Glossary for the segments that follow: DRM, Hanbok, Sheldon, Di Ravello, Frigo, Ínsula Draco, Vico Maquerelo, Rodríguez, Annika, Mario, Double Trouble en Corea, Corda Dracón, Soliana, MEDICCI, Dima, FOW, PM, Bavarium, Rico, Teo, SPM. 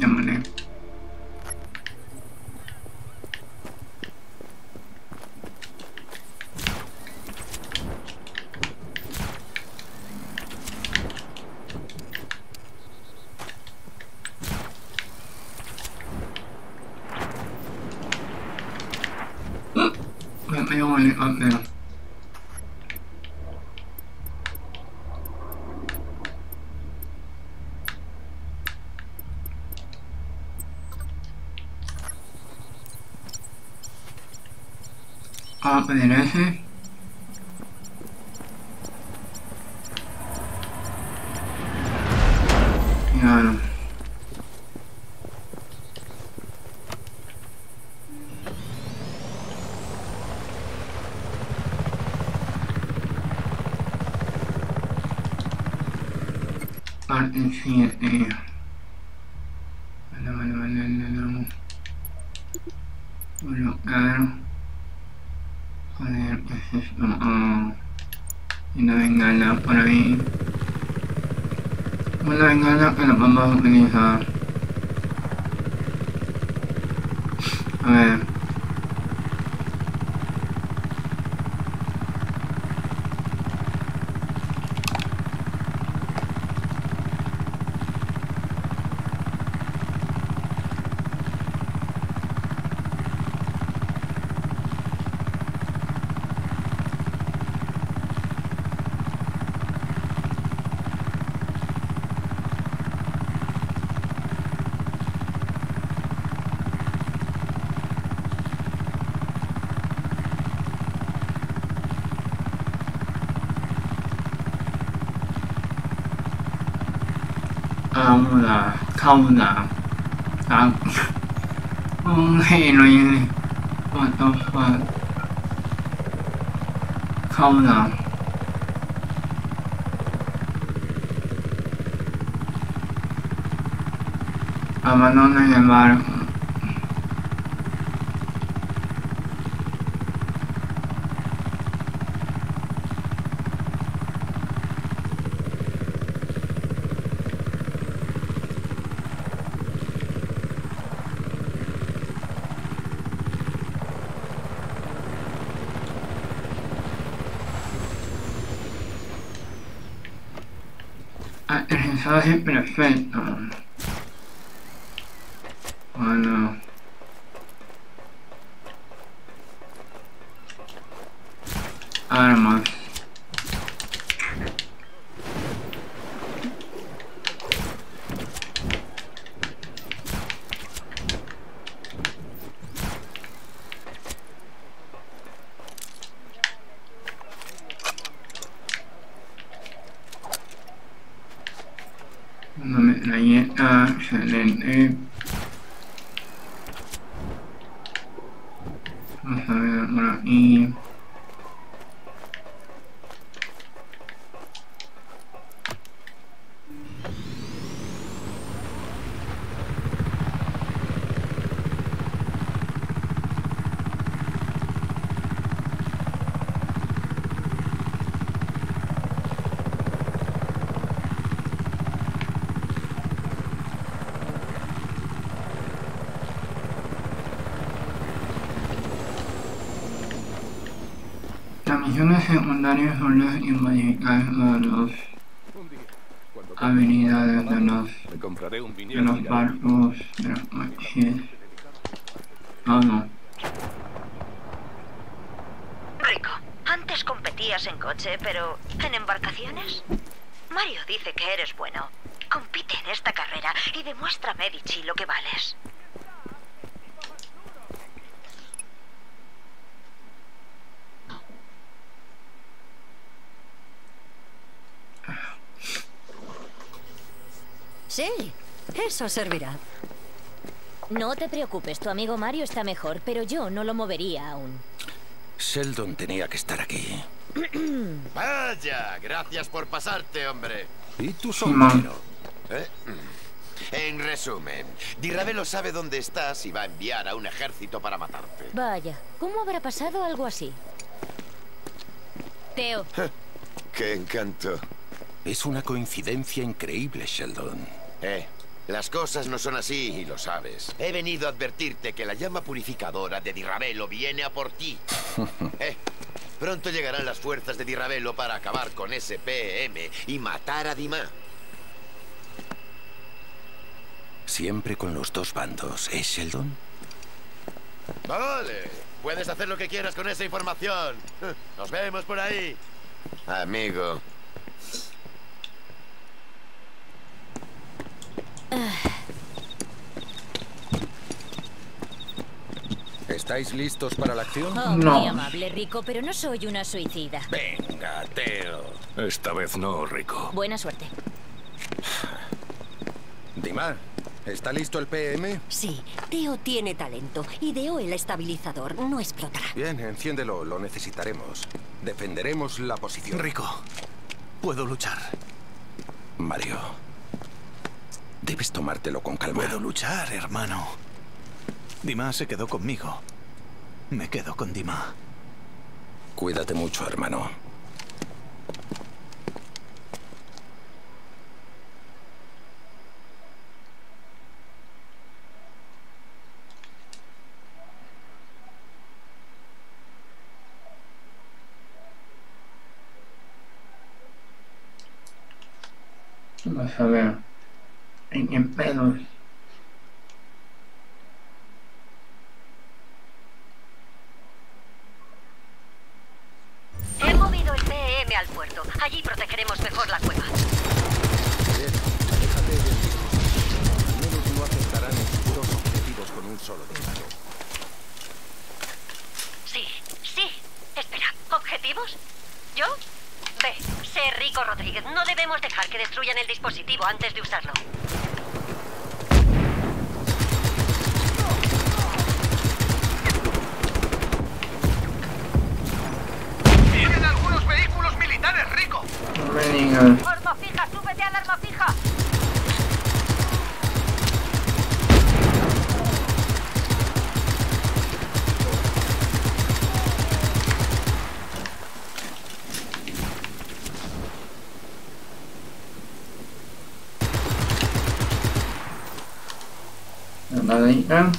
Llámale. DRM. Claro. Parte en fin, Vale. Colocar. Joder, ¿qué es esto? Y la bengala por ahí. Una bengala que la vamos a utilizar. A ver. Cauda Hombre, what the fuck. Cauda Abandonen el barco. Perfecto. Bueno. Armas. Excelente. Vamos a ver por aquí. Misiones secundarias son las invadidas de las habilidades de los barcos, de los coches. Vamos. Rico, antes competías en coche, pero ¿en embarcaciones? Mario dice que eres bueno. Compite en esta carrera y demuestra a Medici lo que vales. Sí, eso servirá. No te preocupes, tu amigo Mario está mejor, pero yo no lo movería aún. Sheldon tenía que estar aquí. Vaya, gracias por pasarte, hombre. ¿Y tu sombrero? En resumen, Di Ravello sabe dónde estás y va a enviar a un ejército para matarte. Vaya, ¿cómo habrá pasado algo así? Teo. ¡Qué encanto! Es una coincidencia increíble, Sheldon. Las cosas no son así y lo sabes. He venido a advertirte que la llama purificadora de Di Ravello viene a por ti. Pronto llegarán las fuerzas de Di Ravello para acabar con SPM y matar a Dima. Siempre con los dos bandos, ¿eh, Sheldon? Vale, puedes hacer lo que quieras con esa información. Nos vemos por ahí. Amigo. ¿Estáis listos para la acción? Oh, no. Muy amable, Rico, pero no soy una suicida. Venga, Teo. Esta vez no, Rico. Buena suerte. Dima, ¿está listo el PM? Sí, Teo tiene talento. Ideó el estabilizador, no explotará. Bien, enciéndelo, lo necesitaremos. Defenderemos la posición. Rico, puedo luchar. Mario, debes tomártelo con calma. Puedo luchar, hermano. Dima se quedó conmigo. Me quedo con Dima. Cuídate mucho, hermano. Vamos a ver. En pedos. He movido el PM al puerto. Allí protegeremos mejor la cueva. Bien, déjate de decirlo. Al menos no aceptarán dos objetivos con un solo disparo. Sí, sí. Espera, ¿objetivos? ¿Yo? Ve, sé Rico Rodríguez. No debemos dejar que destruyan el dispositivo antes de usarlo. ¡Tienen algunos vehículos militares, Rico! ¡Arma fija! ¡Súbete al arma fija! Annika.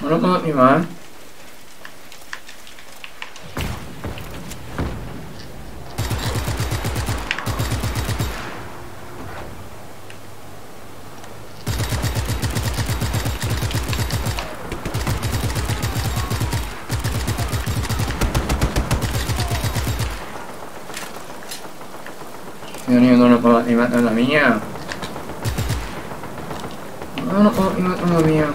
No lo mi mal. Yo no lo puedo animar a la mía. No lo puedo animar a la mía.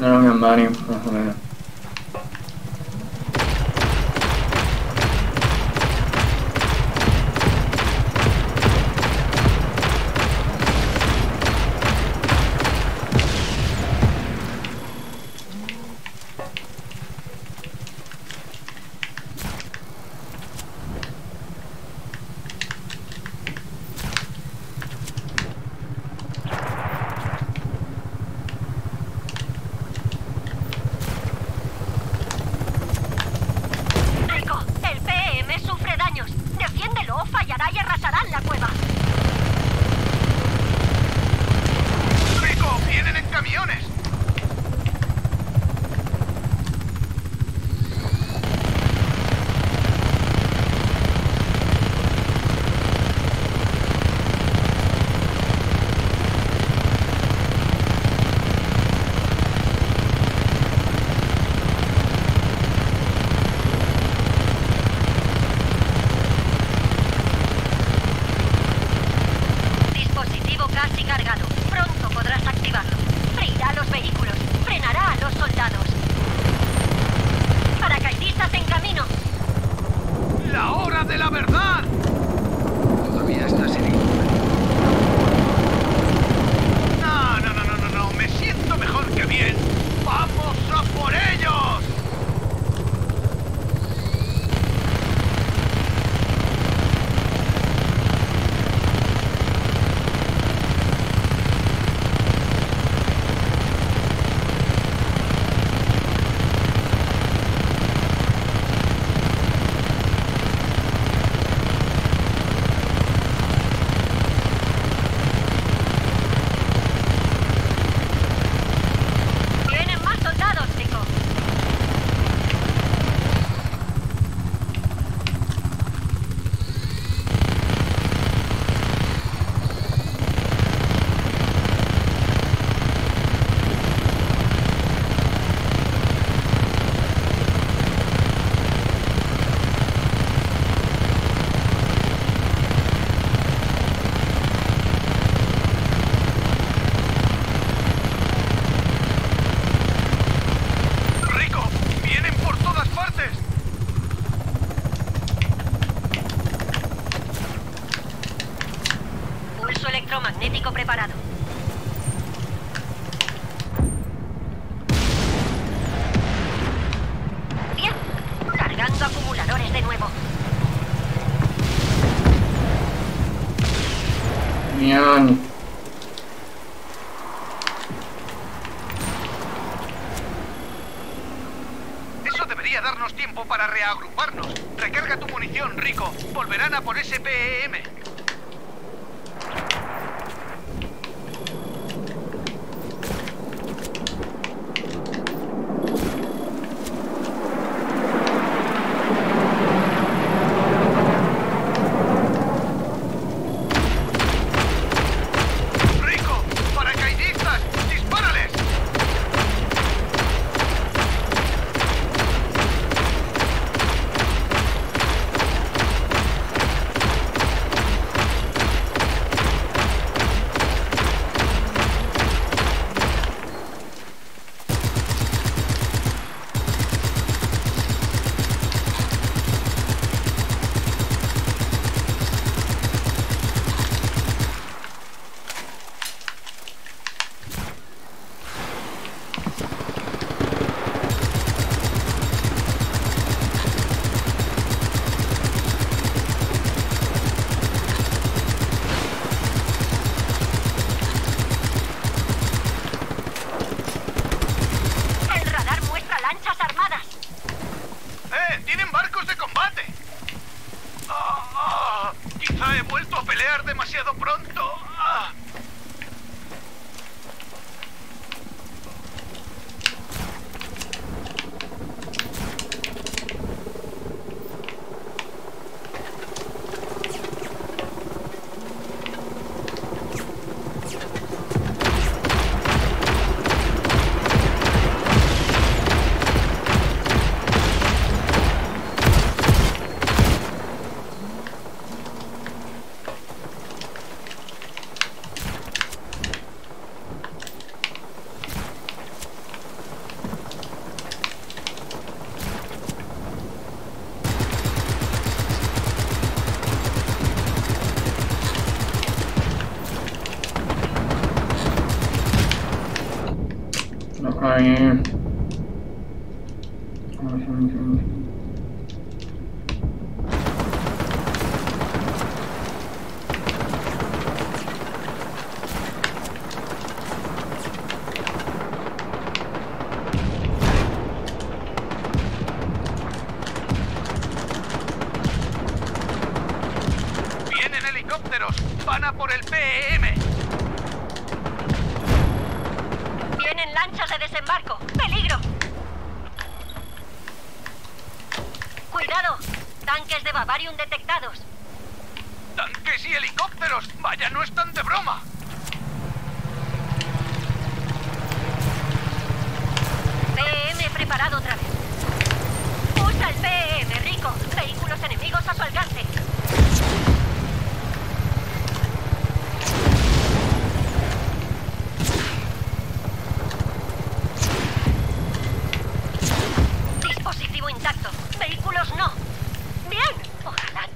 No lo voy a andar, de la verdad. Todavía estás herido. No. Me siento mejor que bien. ¡Vamos a por ellos!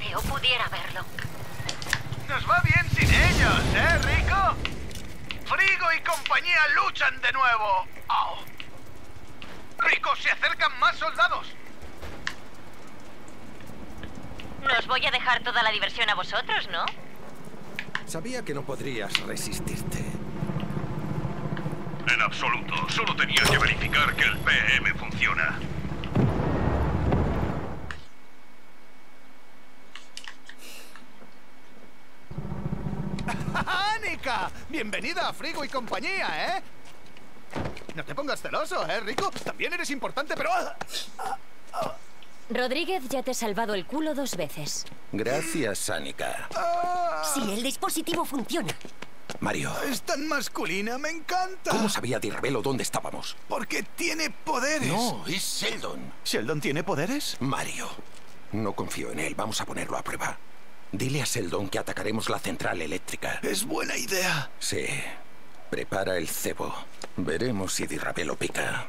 Teo pudiera verlo. Nos va bien sin ellos, ¿eh, Rico? Frigo y compañía luchan de nuevo. Oh. Rico, se acercan más soldados. Nos voy a dejar toda la diversión a vosotros, ¿no? Sabía que no podrías resistirte. En absoluto. Solo tenía que verificar que el PM funciona. ¡Annika! ¡Bienvenida a Frigo y compañía, eh! No te pongas celoso, ¿eh, Rico? También eres importante, pero... Rodríguez, ya te he salvado el culo 2 veces. Gracias, Annika. Sí, el dispositivo funciona. Mario. Es tan masculina, me encanta. ¿Cómo sabía Di Ravello dónde estábamos? Porque tiene poderes. No, es Sheldon. ¿Sheldon tiene poderes? Mario, no confío en él. Vamos a ponerlo a prueba. Dile a Sheldon que atacaremos la central eléctrica. Es buena idea. Sí. Prepara el cebo. Veremos si Di Ravello pica.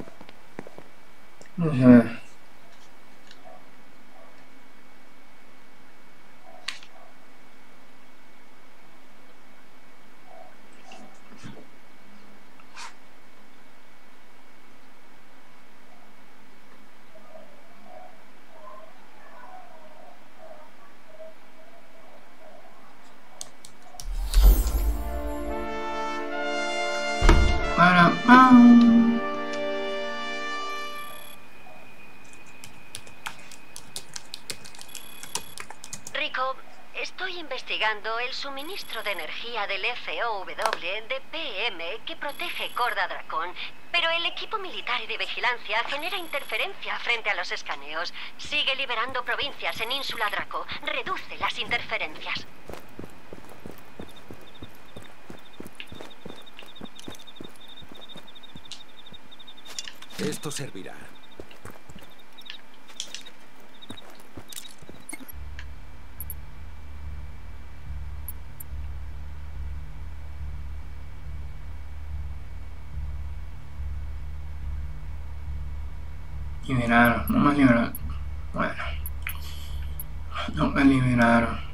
Rico, estoy investigando el suministro de energía del FOW de PM que protege Corda Dracón, pero el equipo militar y de vigilancia genera interferencia frente a los escaneos. Sigue liberando provincias en Ínsula Draco. Reduce las interferencias. Esto servirá. Liberaron, no me liberaron. Bueno, no me liberaron.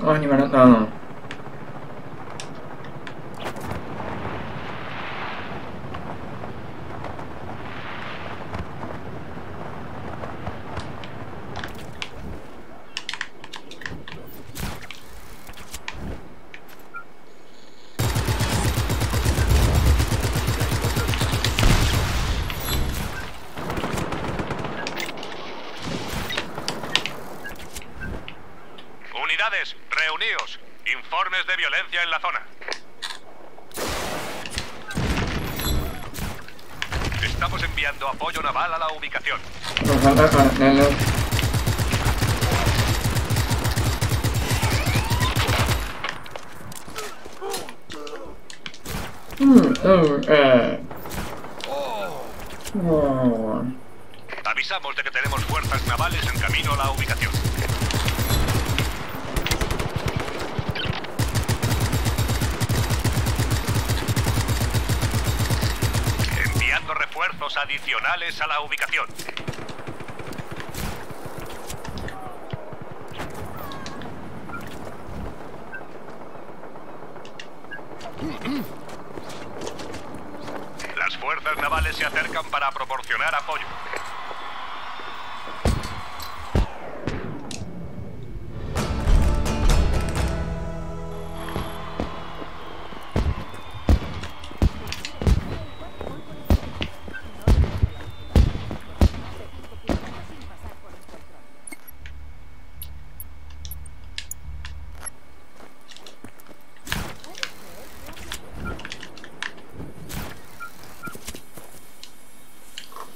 Oh, animaron. No, no. Reunidos. Informes de violencia en la zona. Estamos enviando apoyo naval a la ubicación. Avisamos de que tenemos fuerzas navales en camino a la ubicación. Refuerzos adicionales a la ubicación. Las fuerzas navales se acercan para proporcionar apoyo.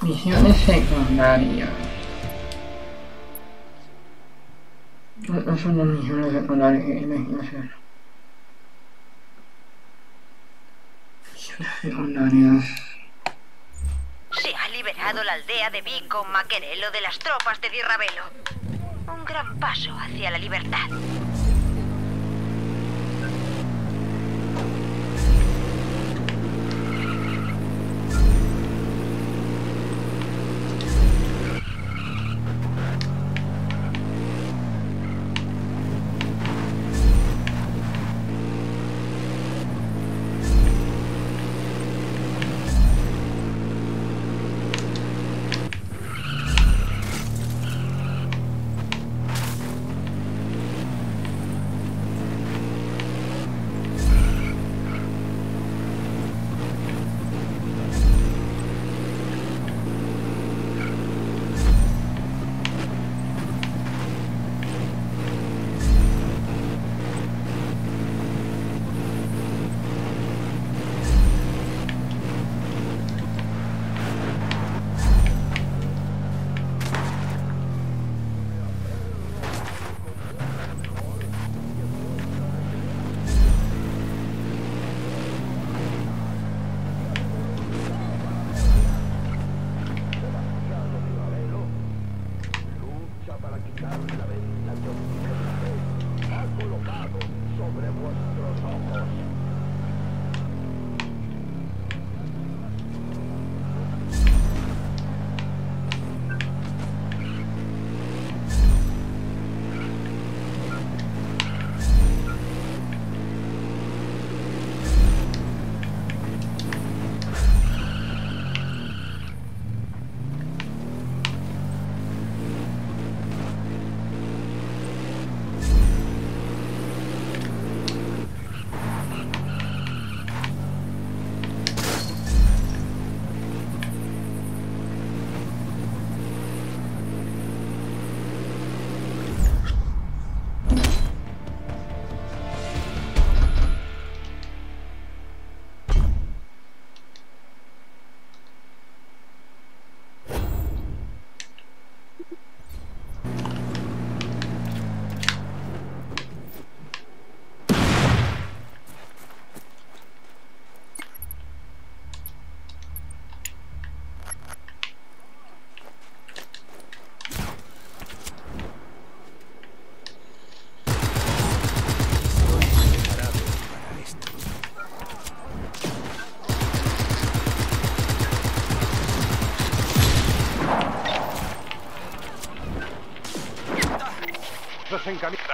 Misiones secundarias. No son las misiones secundarias que hay que hacer. Misiones secundarias. Se ha liberado la aldea de Vico Maquerelo de las tropas de Di Ravello. Un gran paso hacia la libertad.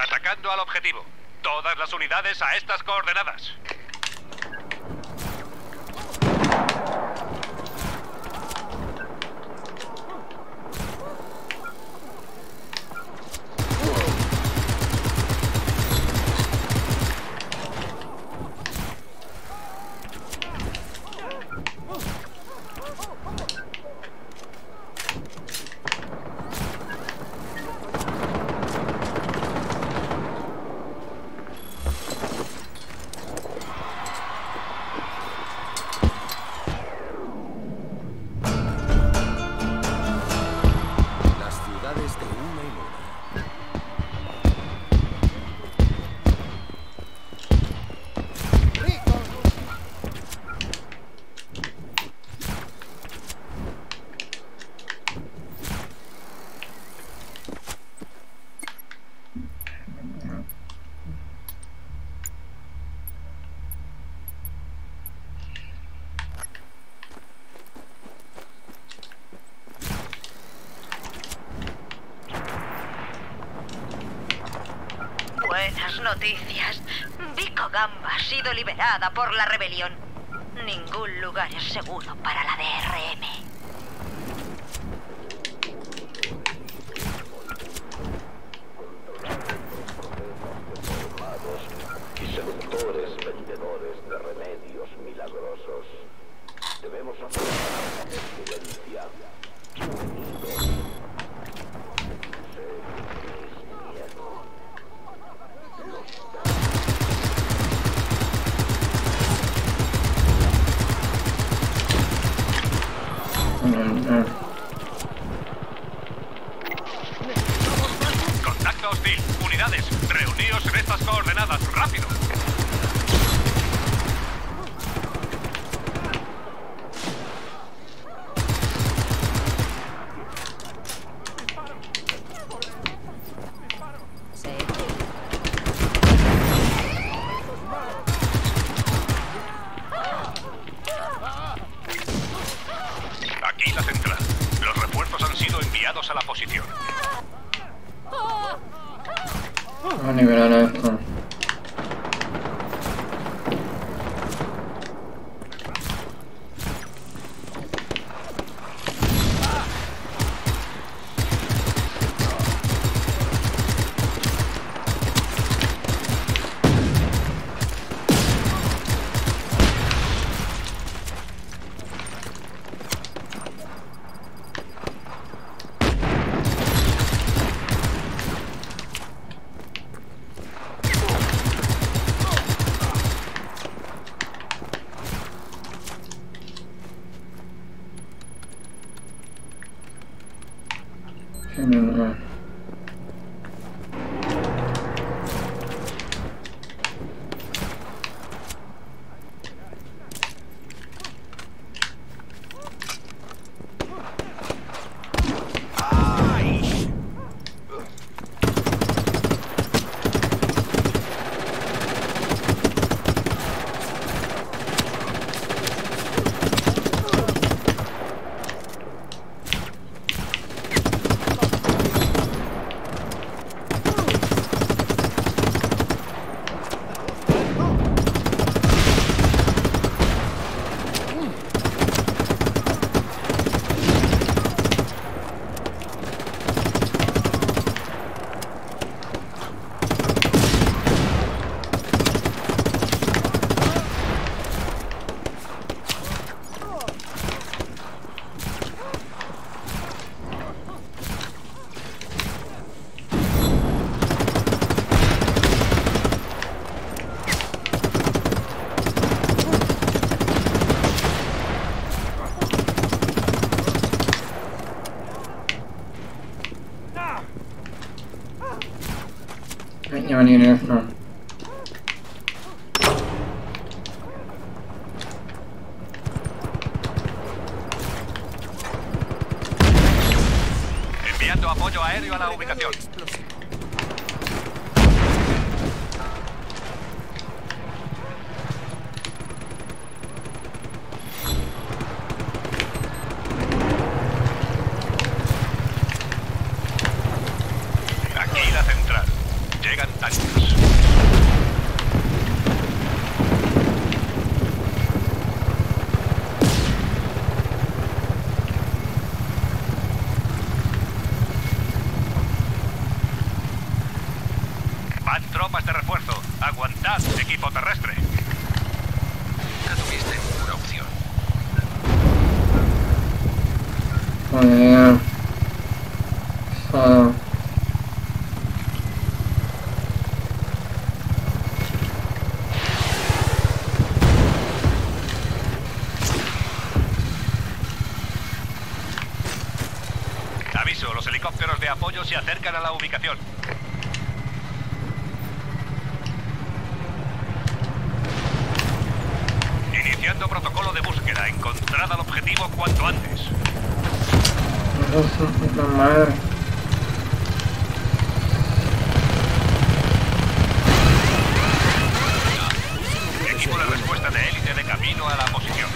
Atacando al objetivo. Todas las unidades a estas coordenadas. Noticias. Vico Gamba ha sido liberada por la rebelión. Ningún lugar es seguro para la DRM. Traslados a la posición. Vamos a nivelar esto. Enviando apoyo aéreo a la ubicación. Se acercan a la ubicación. Iniciando protocolo de búsqueda. Encontrad al objetivo cuanto antes. Equipo de respuesta de élite de camino a la posición.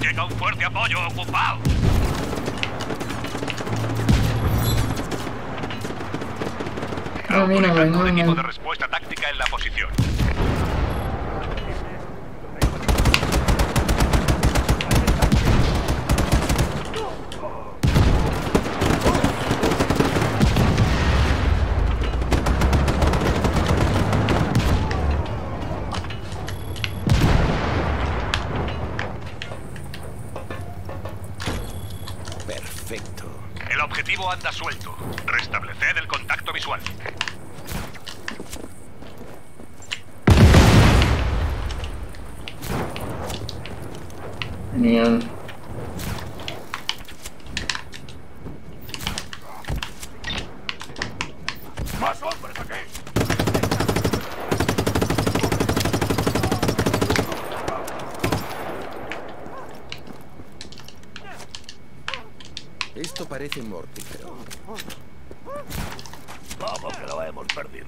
Llega un fuerte apoyo, ocupado. Un equipo de respuesta táctica en la posición. Anda suelto. Restableced el contacto visual. Genial. parece mortífero. Vamos, que lo hemos perdido.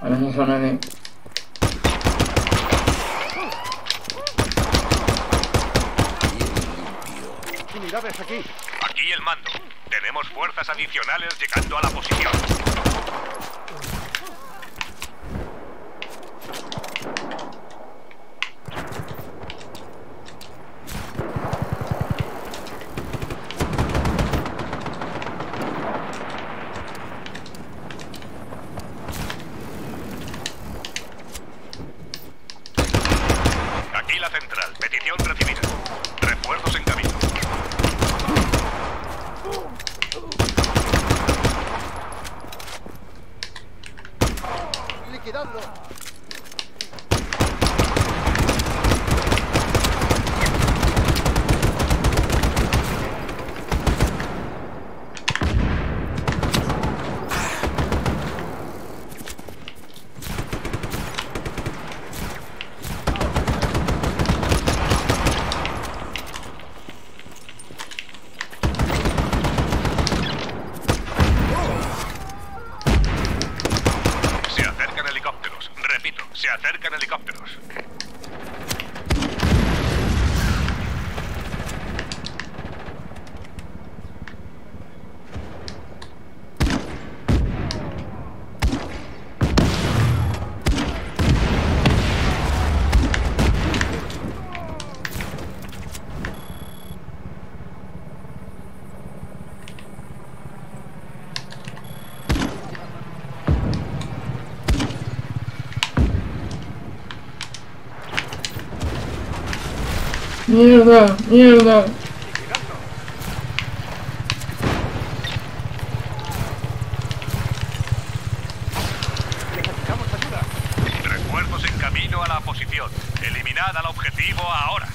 A ver, no suena bien. Unidades aquí. Aquí el mando. Tenemos fuerzas adicionales llegando a la posición. Mierda, mierda. Necesitamos ayuda. Refuerzos en camino a la posición. Eliminad al objetivo ahora.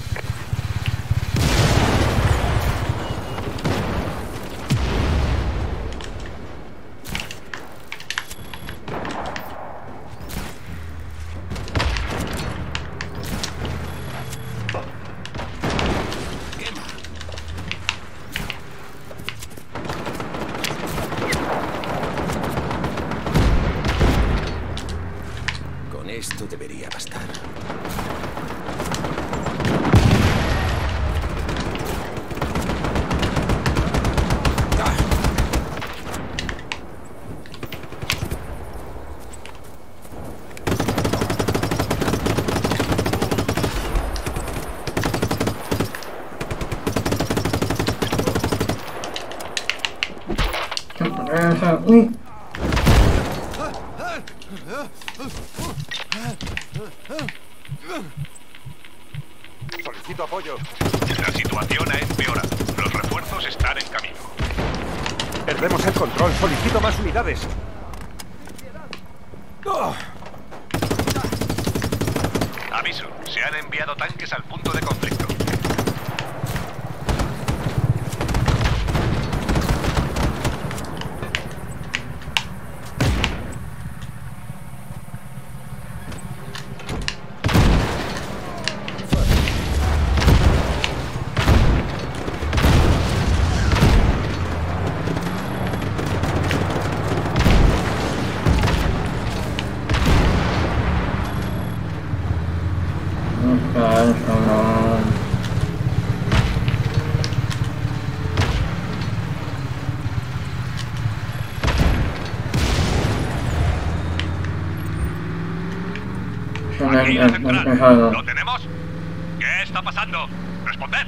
Solicito apoyo. La situación ha empeorado. Los refuerzos están en camino. Perdemos el control. Solicito más unidades. ¡Oh! Aviso. Se han enviado tanques al punto de conflicto. Central. ¿Lo tenemos? ¿Qué está pasando? ¡Responded!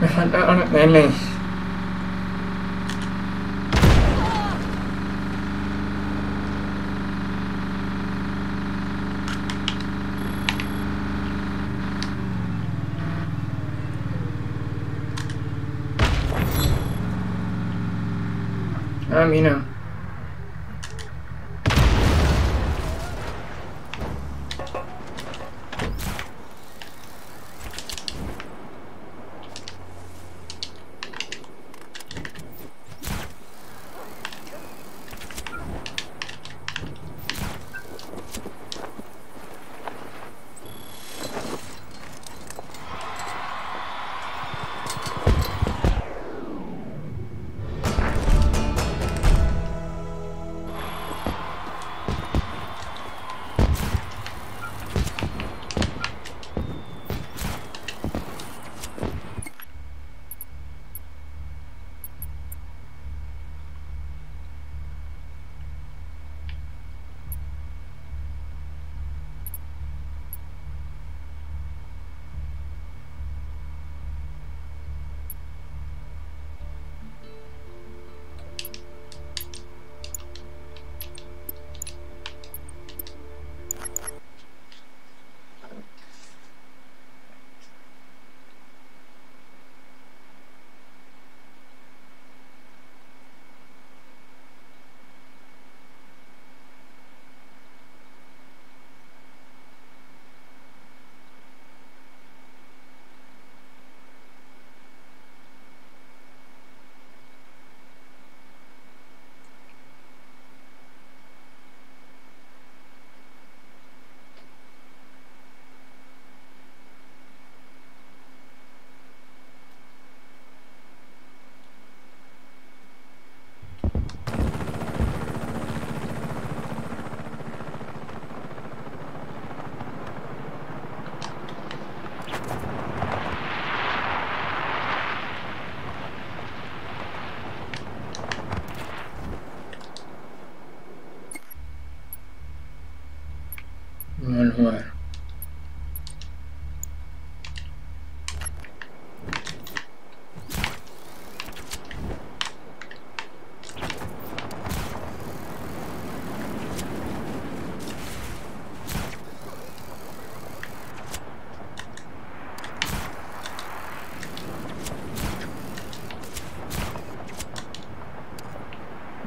Me faltaron menes. Mira.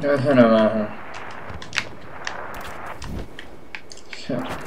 Eso no más. Ja. No.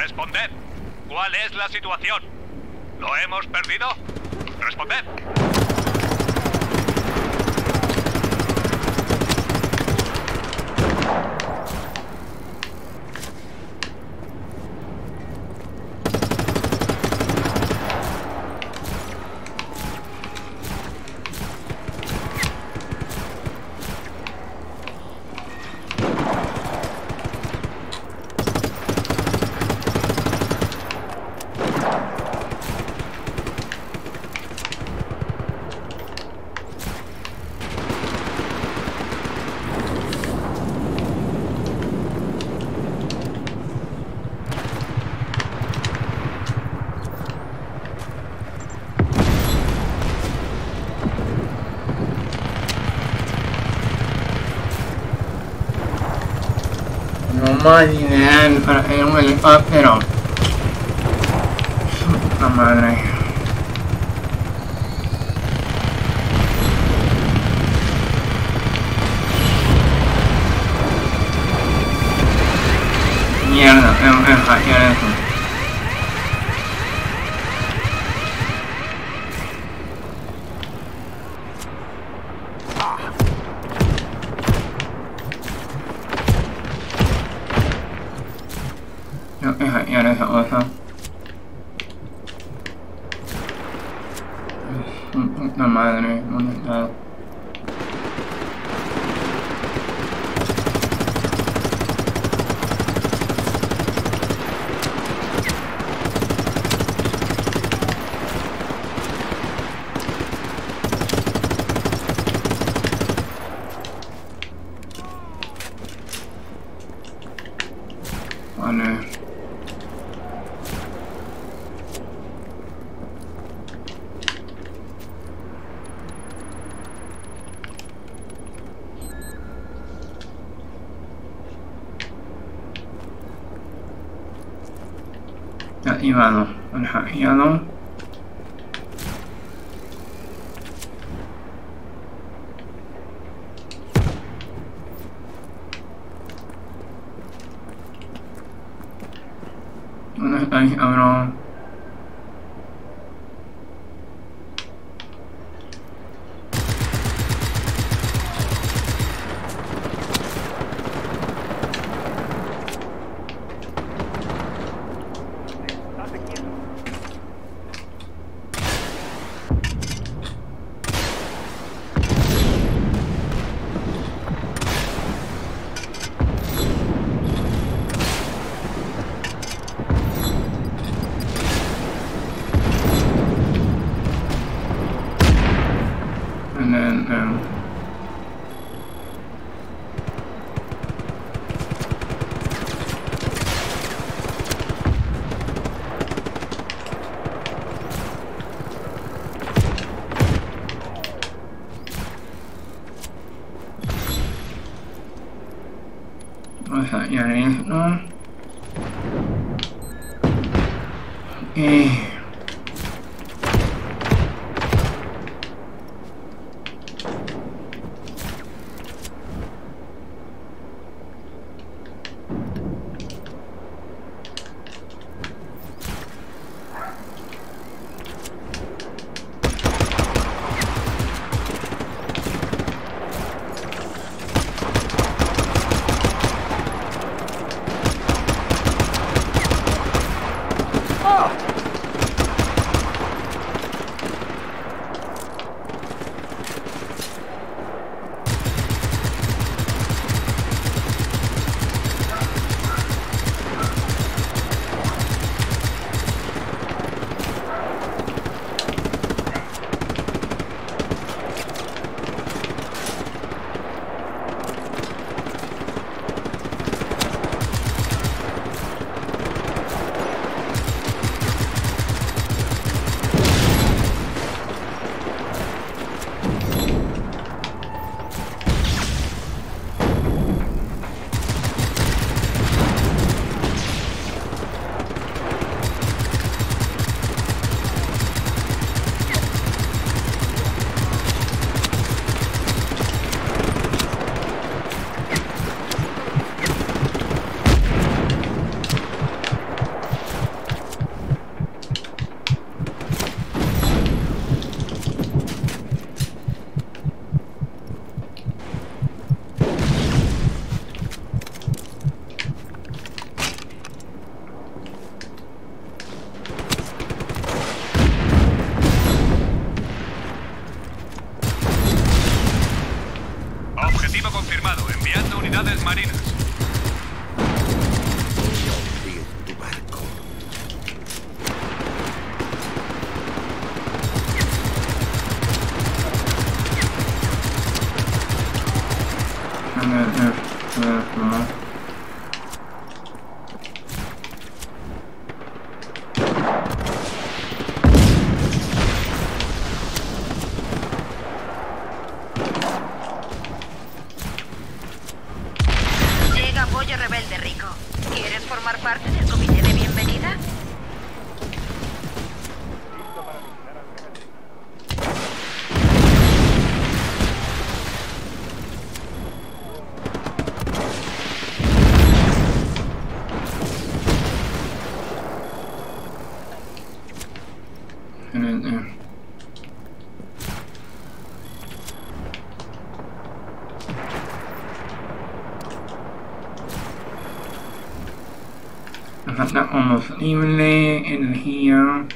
Responded. ¿Cuál es la situación? ¿Lo hemos perdido? Responded. Era un helicóptero. Puta madre. Mierda, es hackear eso. Ivano, Ivano. ¿Dónde estáis, cabrón? Falta combustible, energía.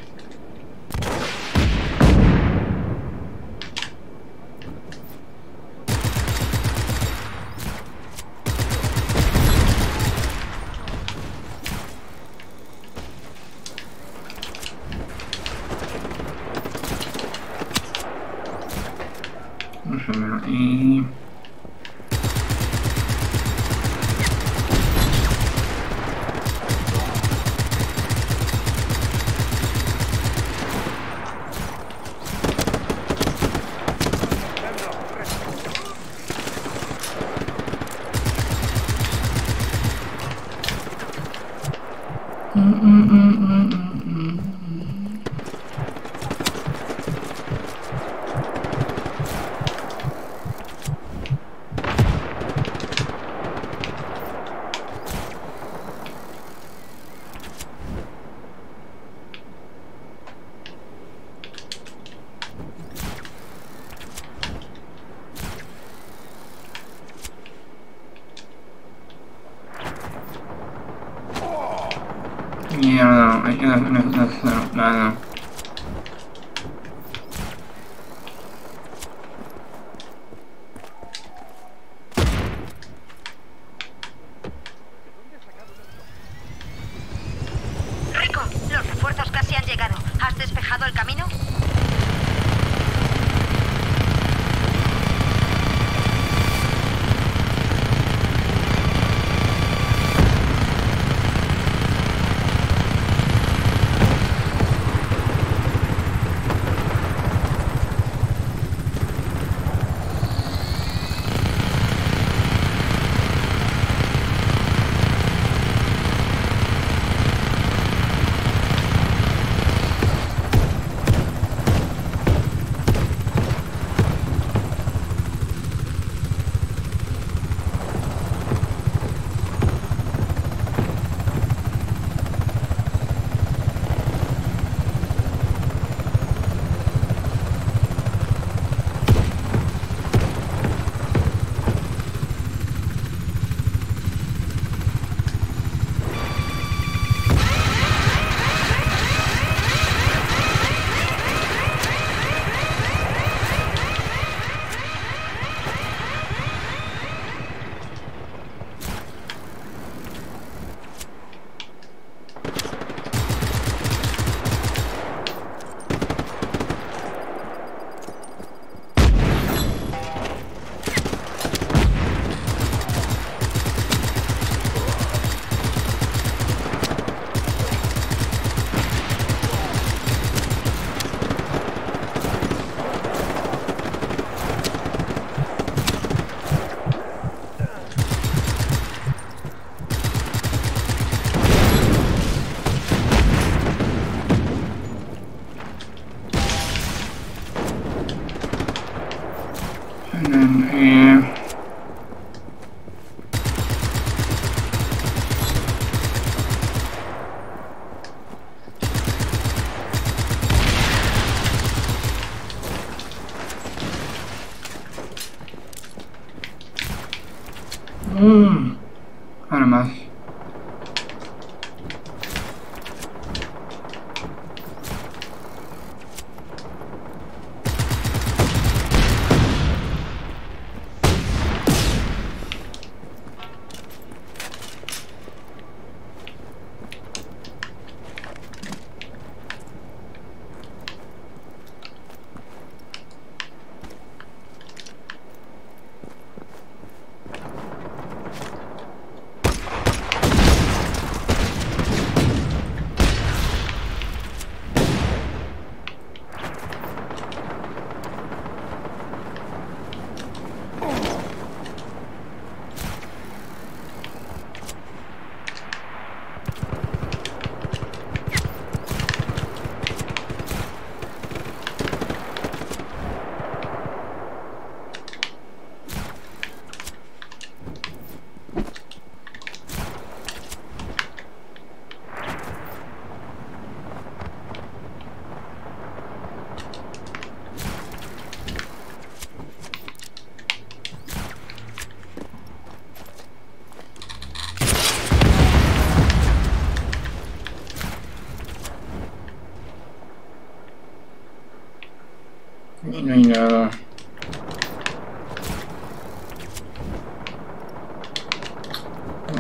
Ahí no hay nada.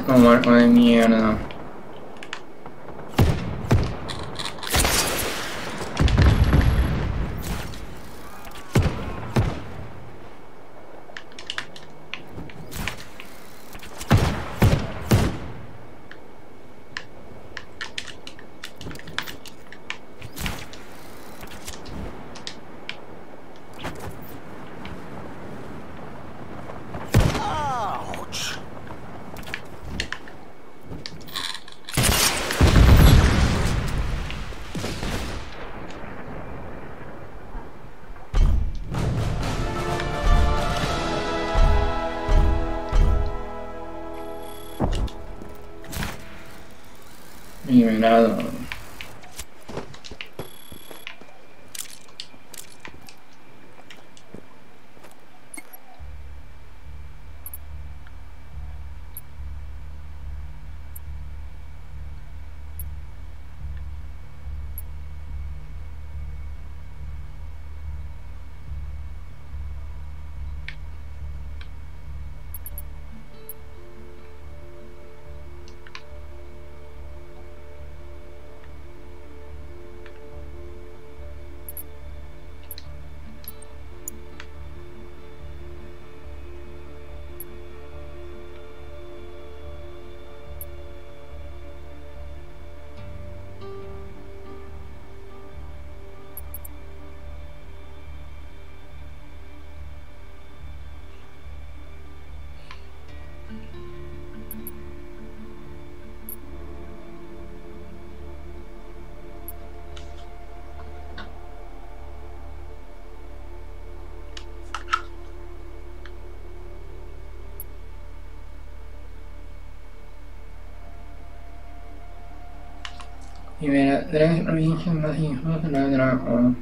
Un marco de mierda. Primera, tres provincias más hijos de la Draco.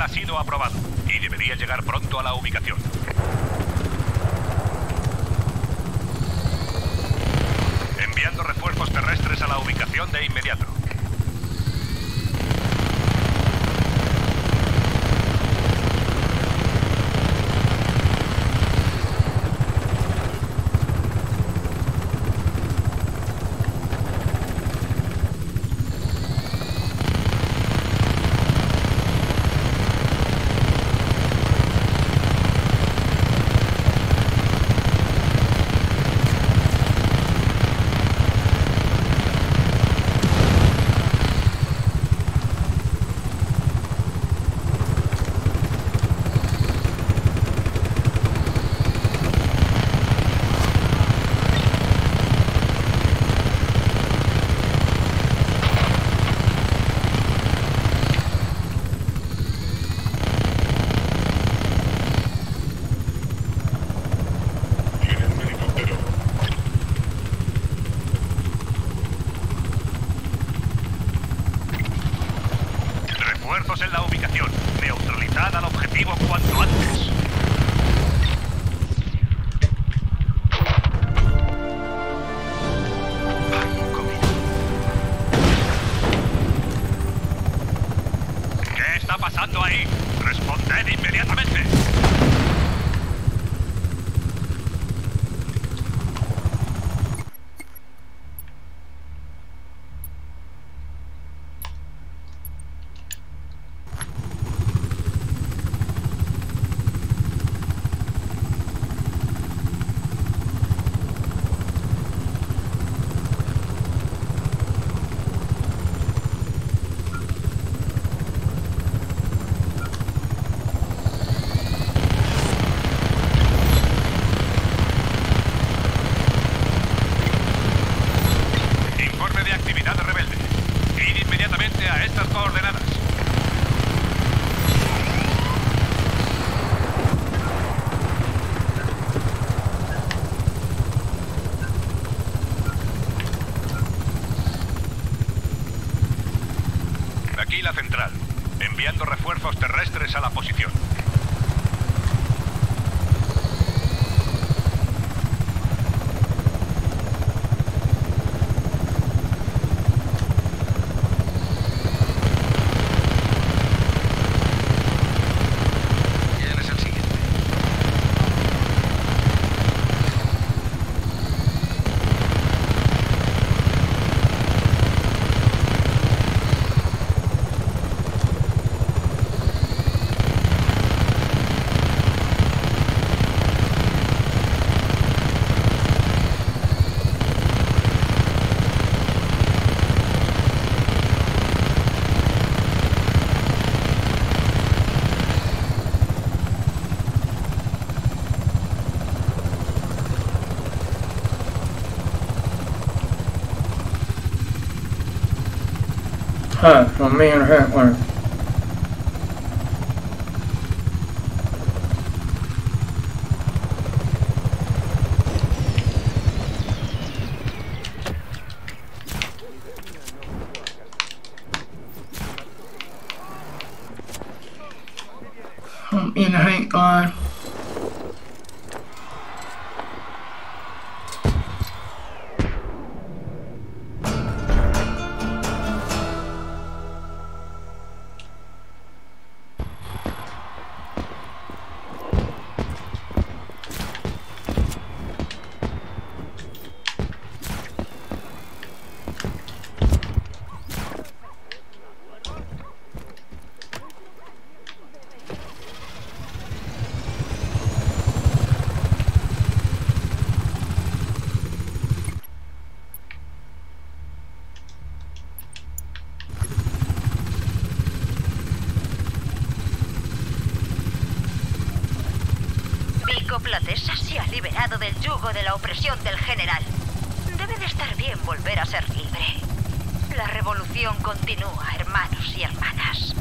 Ha sido aprobado y debería llegar pronto a la ubicación. Enviando refuerzos terrestres a la ubicación de inmediato. refuerzos en la ubicación. Neutralizad al objetivo cuanto antes. ¿Qué está pasando ahí? Responded inmediatamente. From me and her one. From in hang on. De la opresión del general. Debe de estar bien volver a ser libre. La revolución continúa, hermanos y hermanas.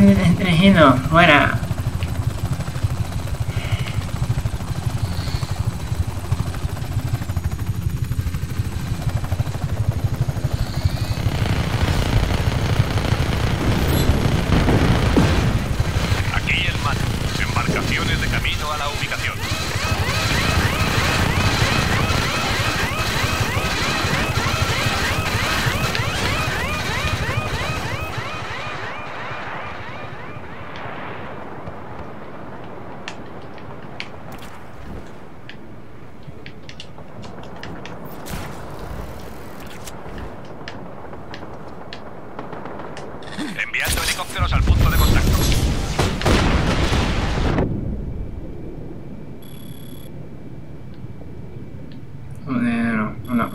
Entregido, fuera. Aquí el mar, embarcaciones de camino a la ubicación. Helicópteros al punto de contacto.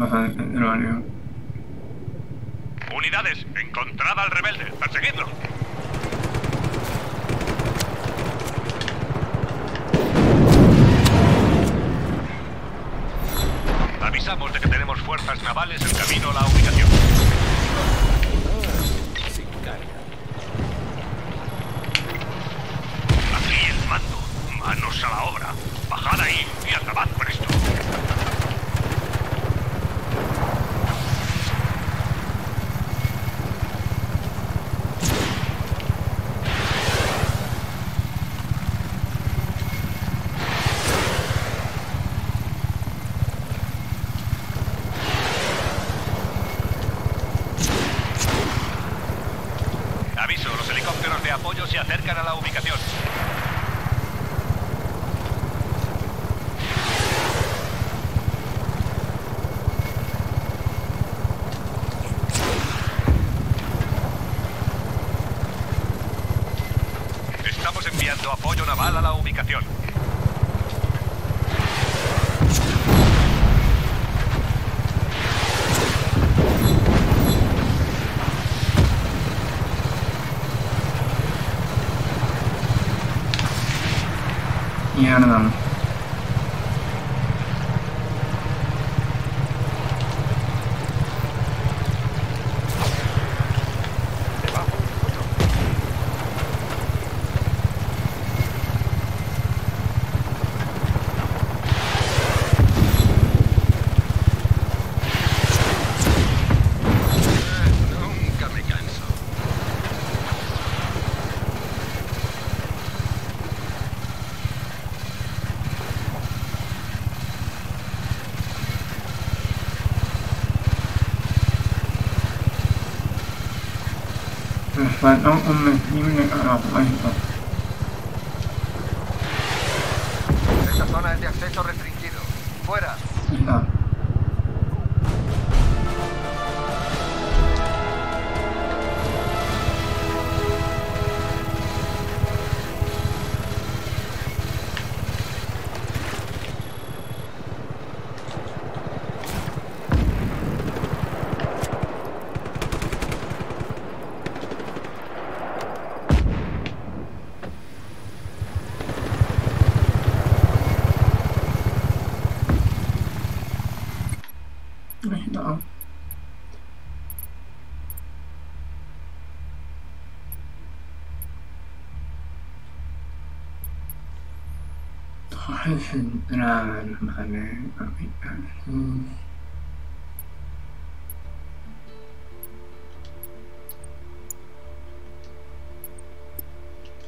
Baja del barrio. Unidades, encontrad al rebelde, perseguidlo. Avisamos de que tenemos fuerzas navales en camino a la ubicación. Sin carga. Aquí el mando. Manos a la obra. Bajad ahí y acabad con esto. Se acercan a la ubicación. Estamos enviando apoyo naval a la ubicación. Nada. But no, even if I don't. Esta zona es de acceso restringido. ¡Fuera! No.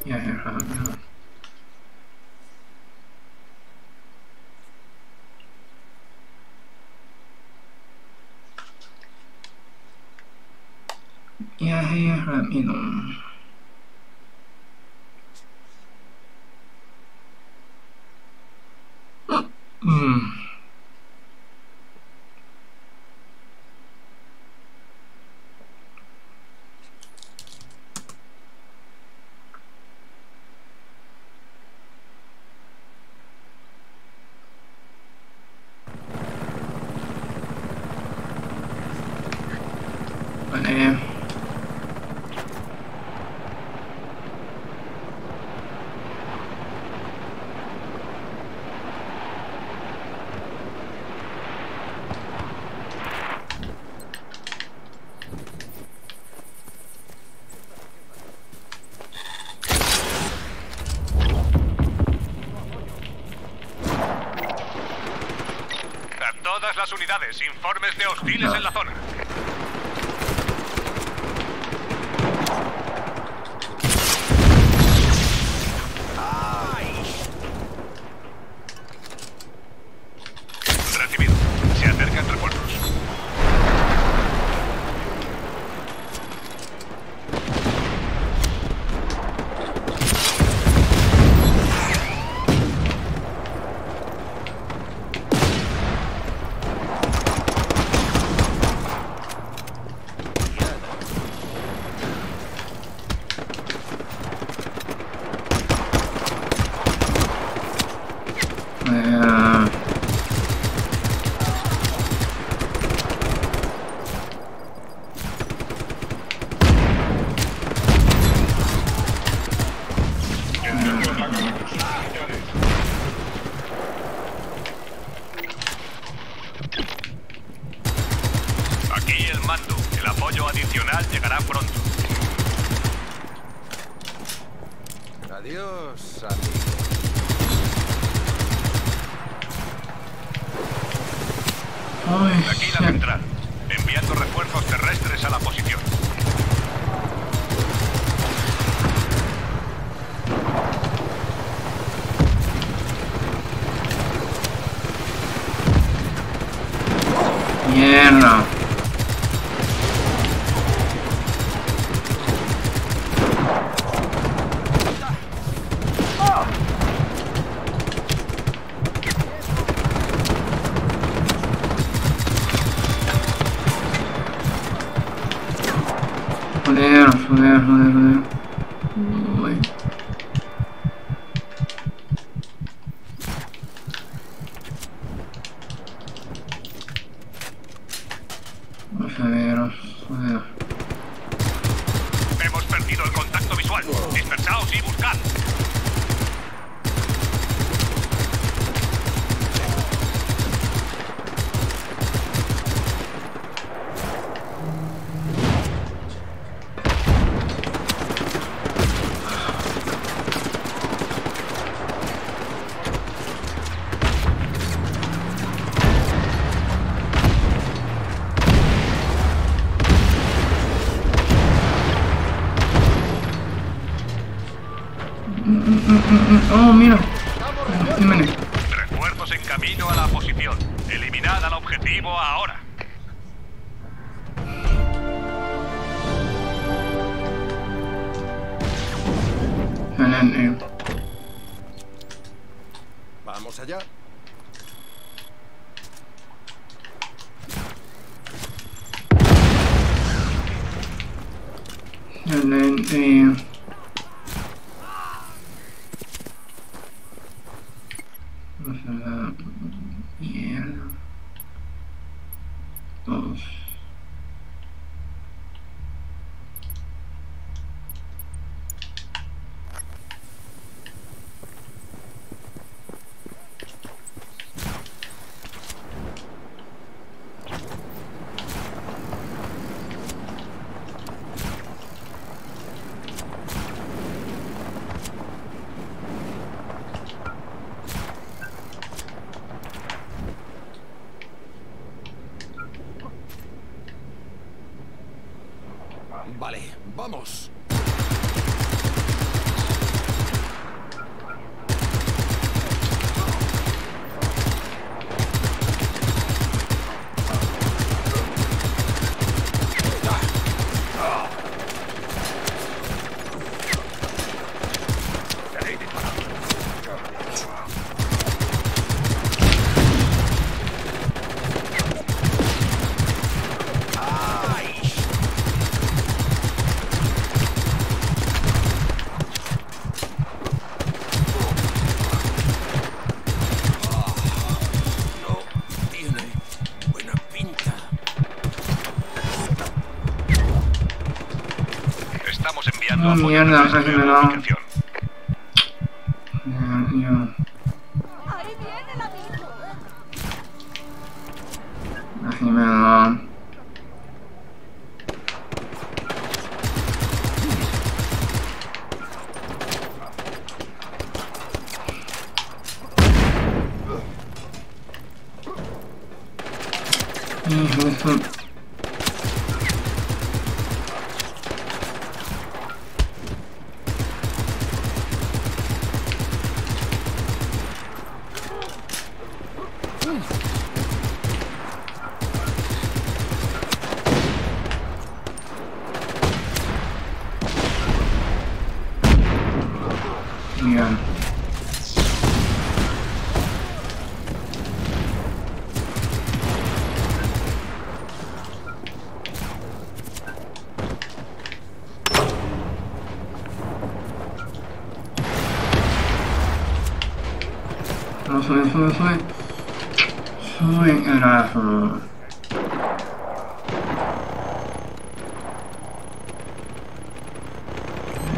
Yeah, unidades, informes de hostiles en la zona. ¡Ay! Recibido. Se acercan refuerzos. Aquí el mando. El apoyo adicional llegará pronto. Adiós, amigo. Aquí la central, enviando refuerzos terrestres a la posición. Mierda. Joder. Uy. Joder. Hemos perdido el contacto visual. Dispersaos y buscad. Oh, mira. Refuerzos en camino a la posición. Eliminad al objetivo ahora. Vamos allá. Vale, vamos. Mierda, casi me da. Casi me da. Hijo de... Sube el afro.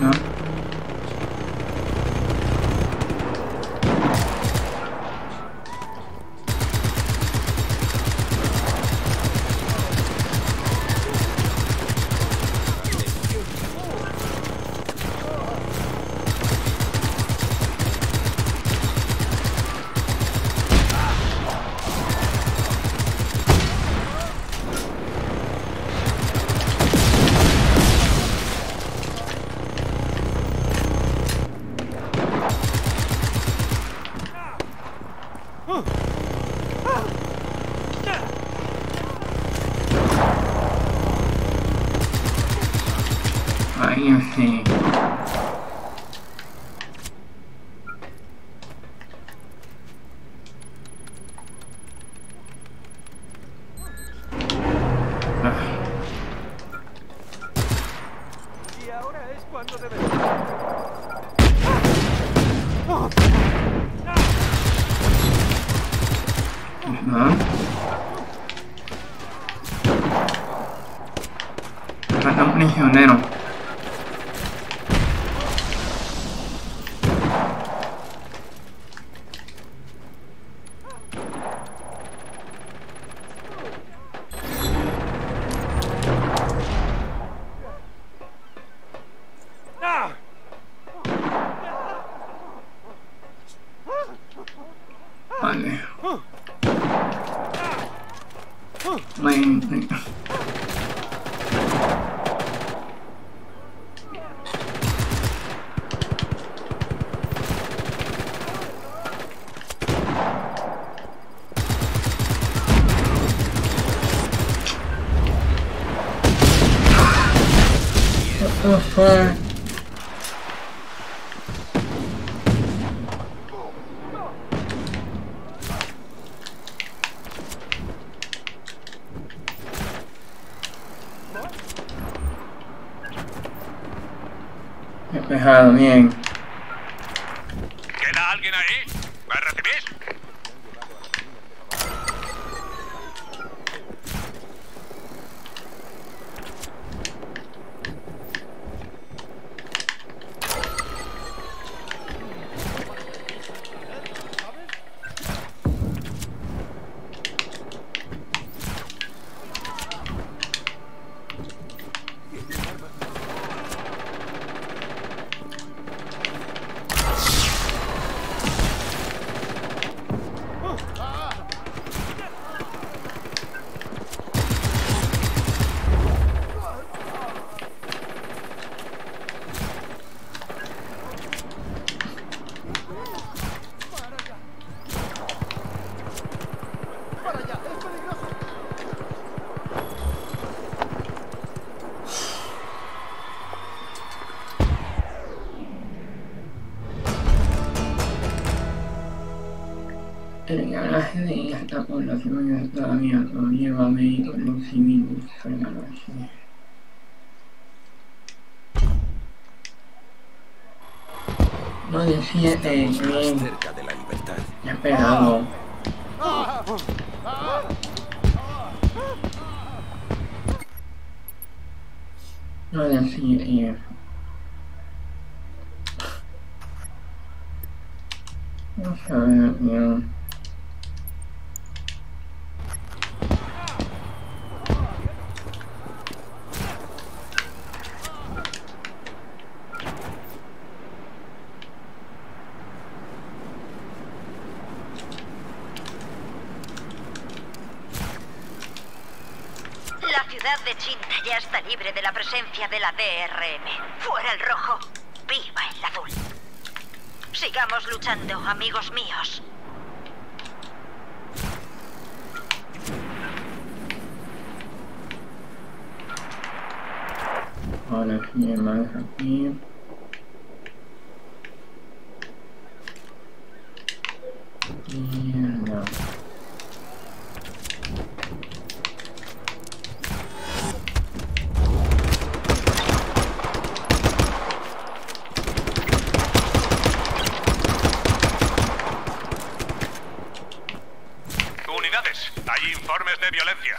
¿No? Ajá. Mata un prisionero. Despejado, bien. ¿Queda alguien ahí? ¿Me recibís? Todavía va a medir los civiles, frenalo así. No decía que bien. Cerca de la libertad. Esperado. No decía que no sabía bien. De la DRM. Fuera el rojo, viva el azul. Sigamos luchando, amigos míos. Ahora sí, más aquí. Mierda. Hay informes de violencia.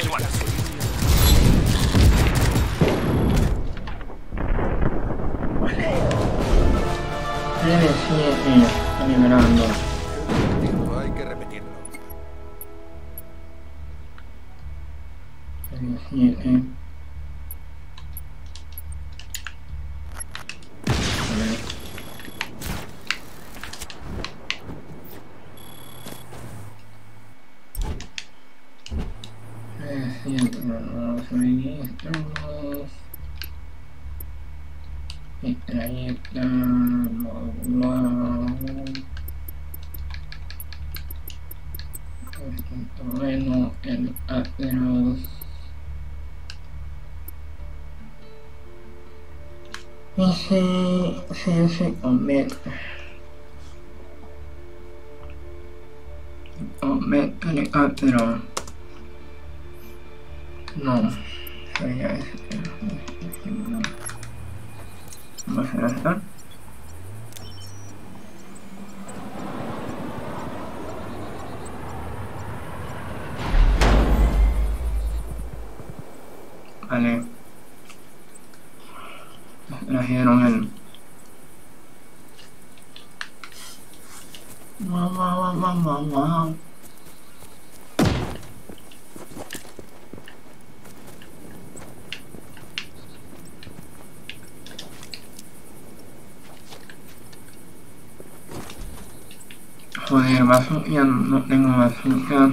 visual. Vale. Sí, está liberando. No hay que repetirlo. Sí. Sí, comer helicóptero. No, sería ese. Vamos a hacer. Vale. Trajeron el. Wow. Joder, bazooka, no tengo bazooka.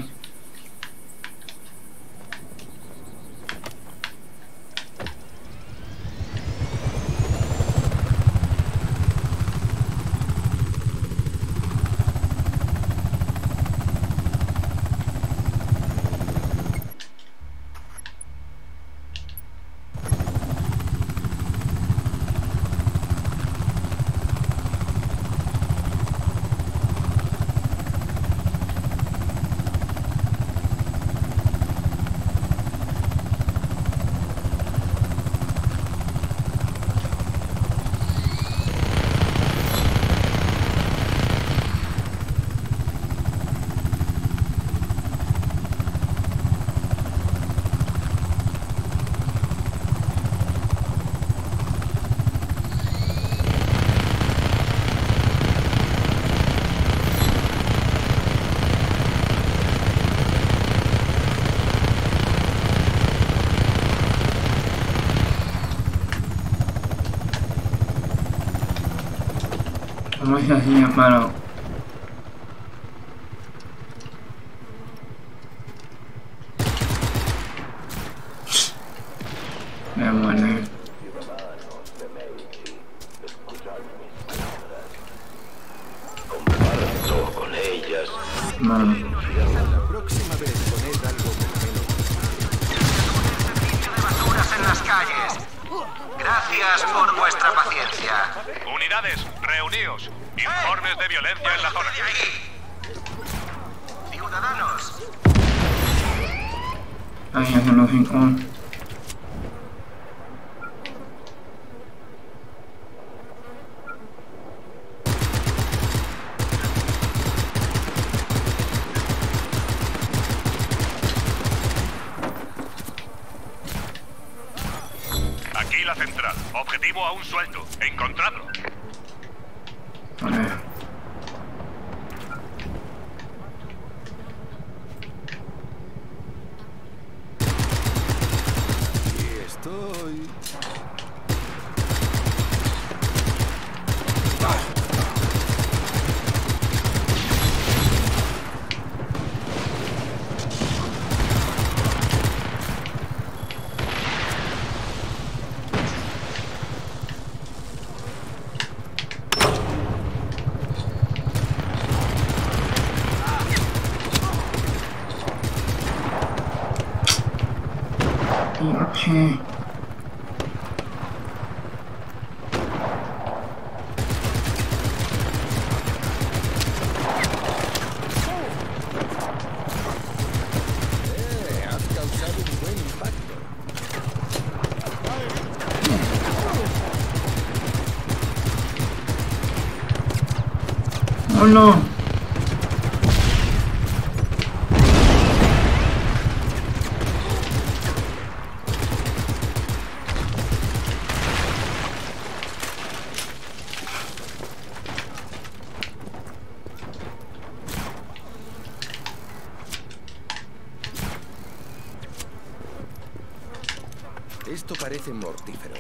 ¿Cómo es así, hermano? Me muere. Comparto con ellas. Mano. La próxima vez poned algo primero. Servicio de basuras en las calles. Gracias por vuestra paciencia. Unidades, reuníos. Informes de violencia en la zona. Ciudadanos. Ahí hacen los encontros. Aquí la central. Objetivo aún suelto. Encontradlo. Vale. Aquí estoy. No. Esto parece mortífero.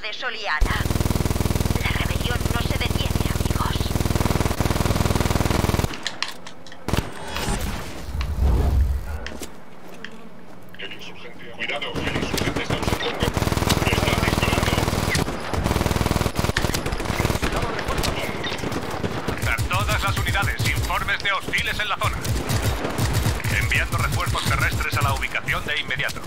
De Soliana. La rebelión no se detiene, amigos. El insurgente, cuidado, el insurgente está observando. Está disparando. A todas las unidades, informes de hostiles en la zona. Enviando refuerzos terrestres a la ubicación de inmediato.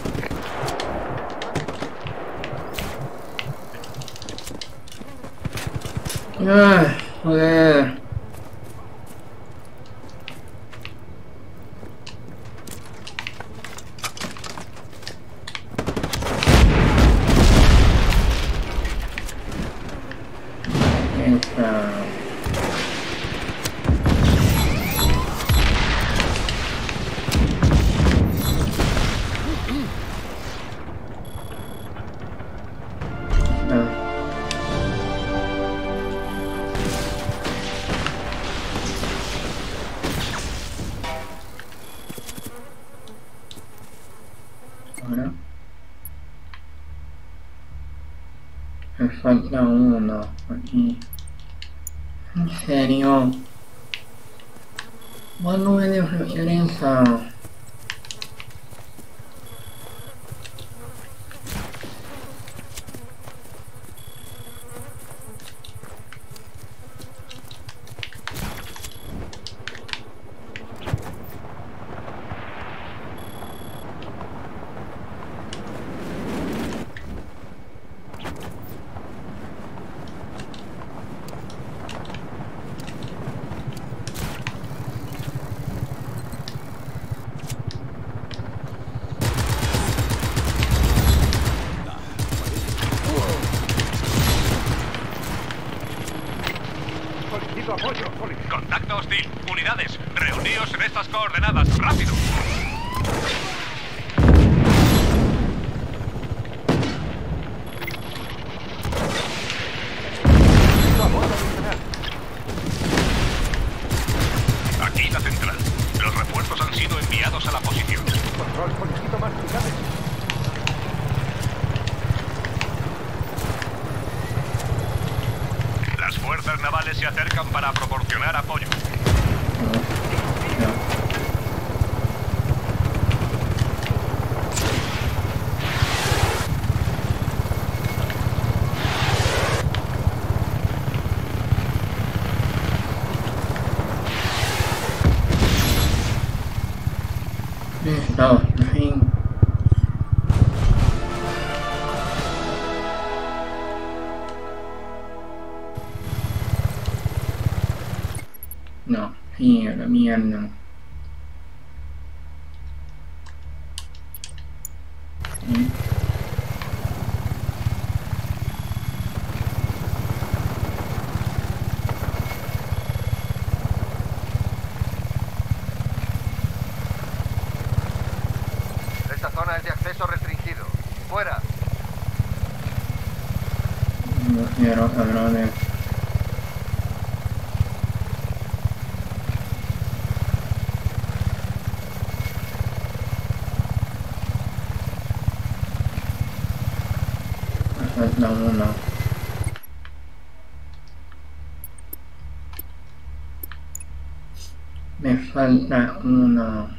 Ay, joder. Falta uno aquí. En serio. Bueno, me interesa. unidades. Reuníos en estas coordenadas. ¡Rápido! Aquí la central. Los refuerzos han sido enviados a la posición. Control, conejito más unidades. Las fuerzas navales se acercan para proporcionar apoyo. No. Esta zona es de acceso restringido. ¡Fuera! No quiero cabrones. No. Me falta uno.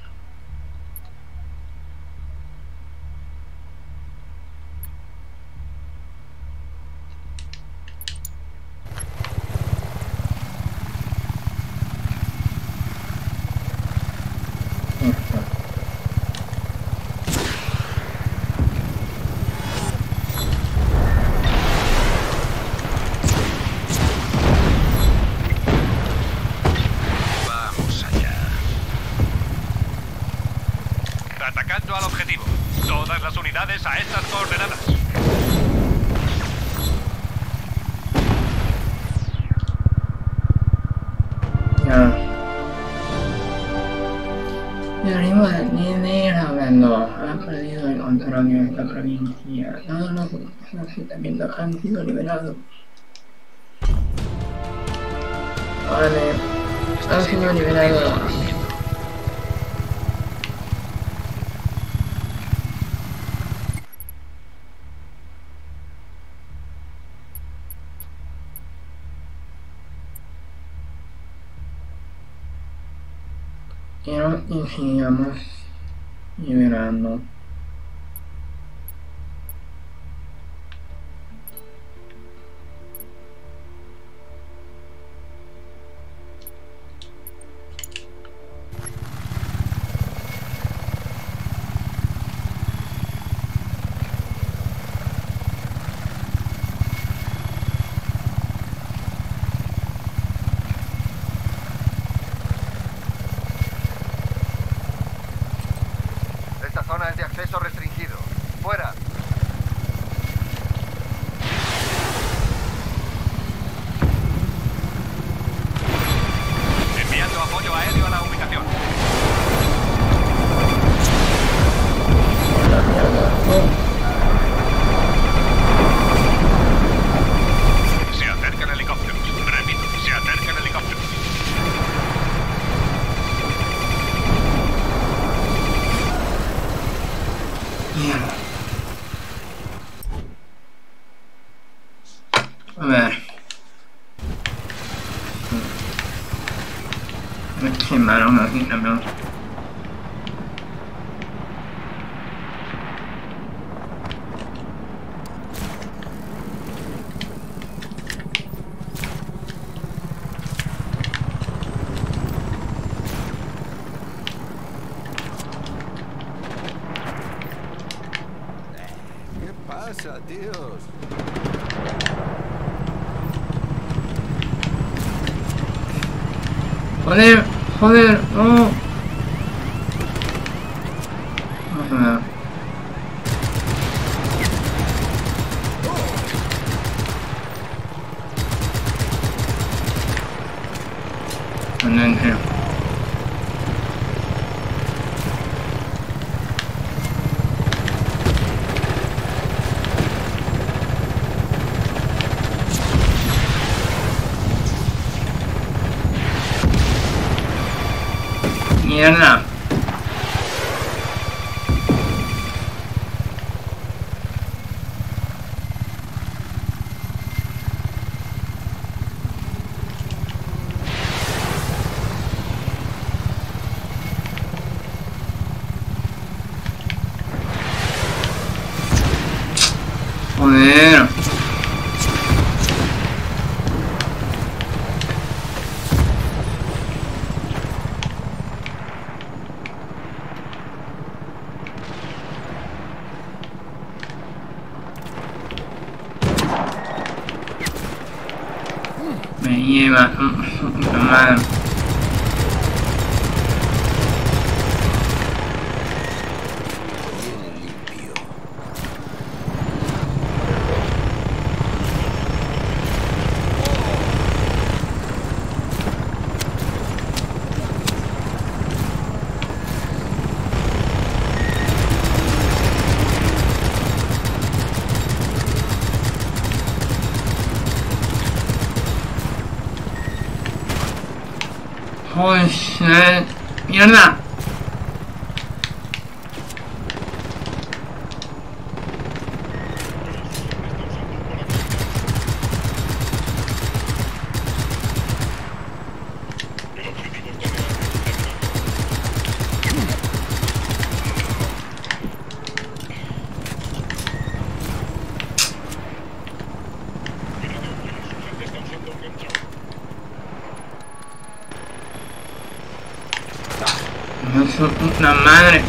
Atacando al objetivo. Todas las unidades a estas coordenadas. El ritmo de Di Ravello ha perdido el control de esta provincia. Todos los asentamientos han sido liberados. Vale, han sido liberados. Y sigamos liberando. Joder, no. No. mierda. Joder. Me lleva puta madre. Joder, mierda. La madre.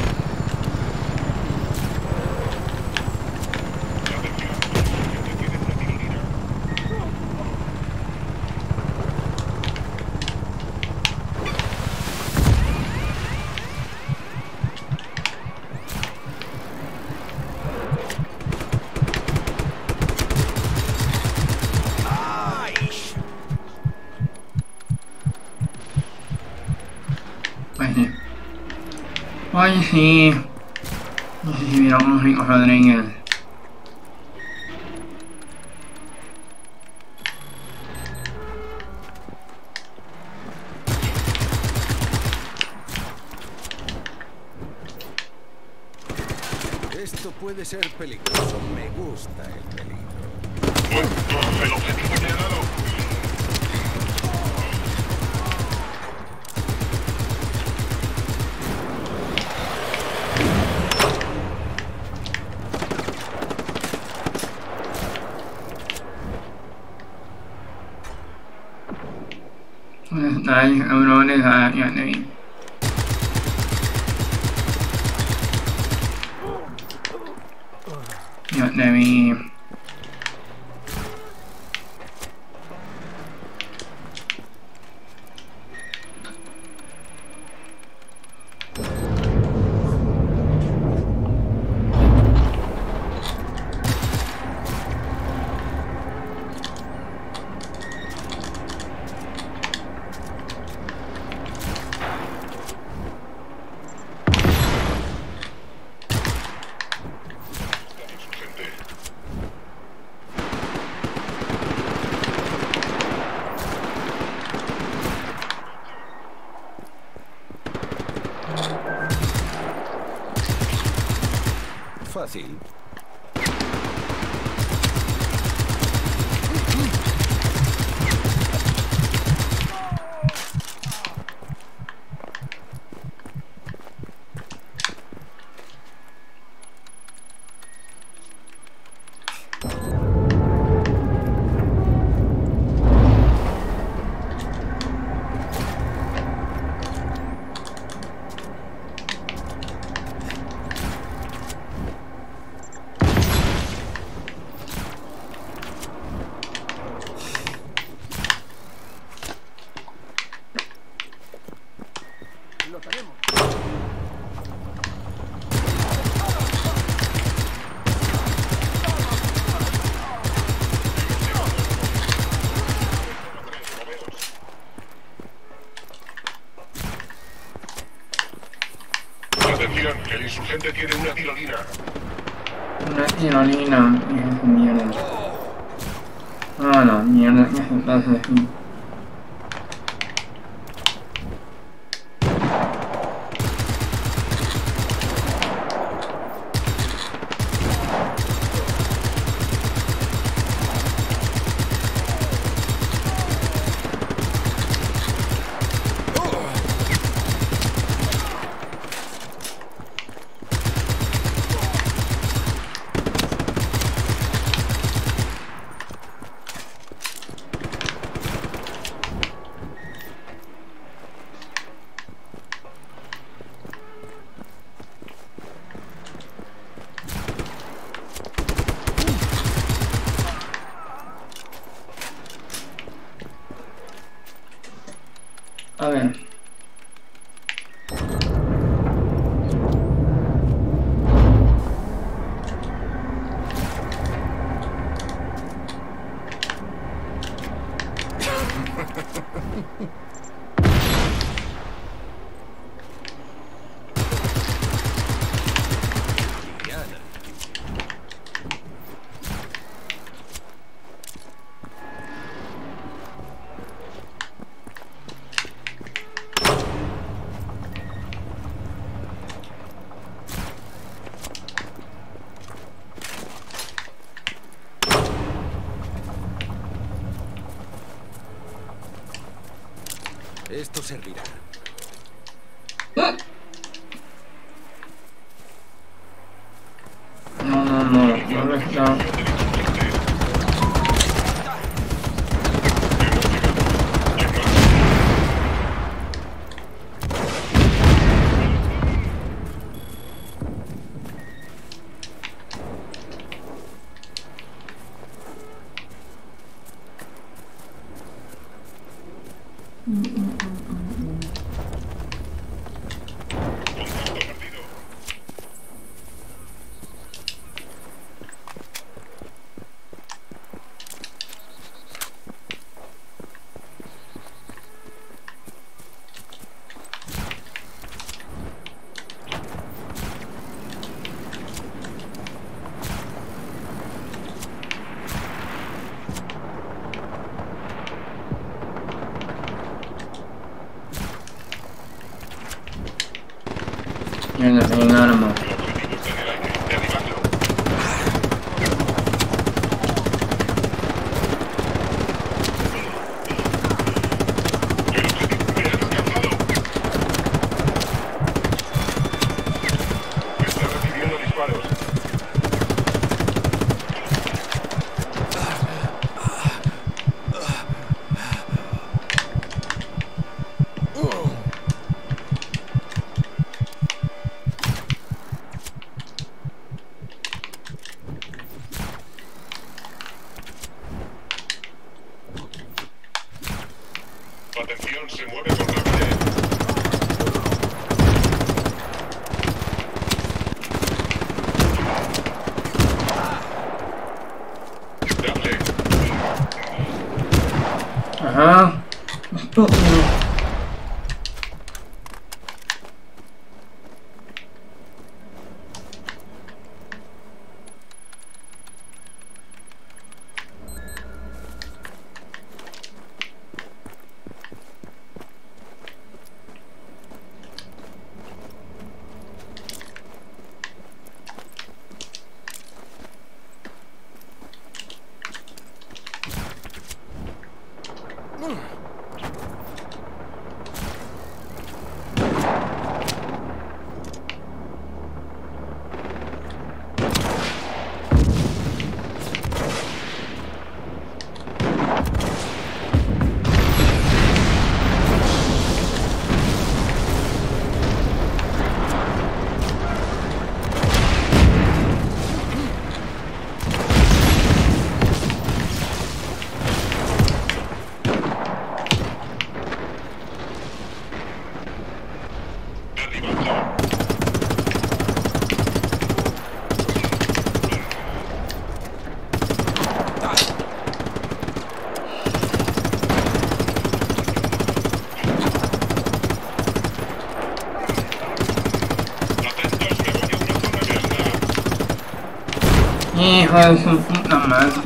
Ay, sí. No sé si miramos Rico Rodríguez. Esto puede ser peligroso. Me gusta el peligro. El objetivo quedado. Ay, cabrones, ay, ay. Ya te vi. Fácil. El insurgente tiene una tirolina. Una tirolina, es mierda. Ah, no, mierda, ¿qué se pasa aquí? esto servirá. No está. Hijo de su puta madre.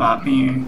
Papi.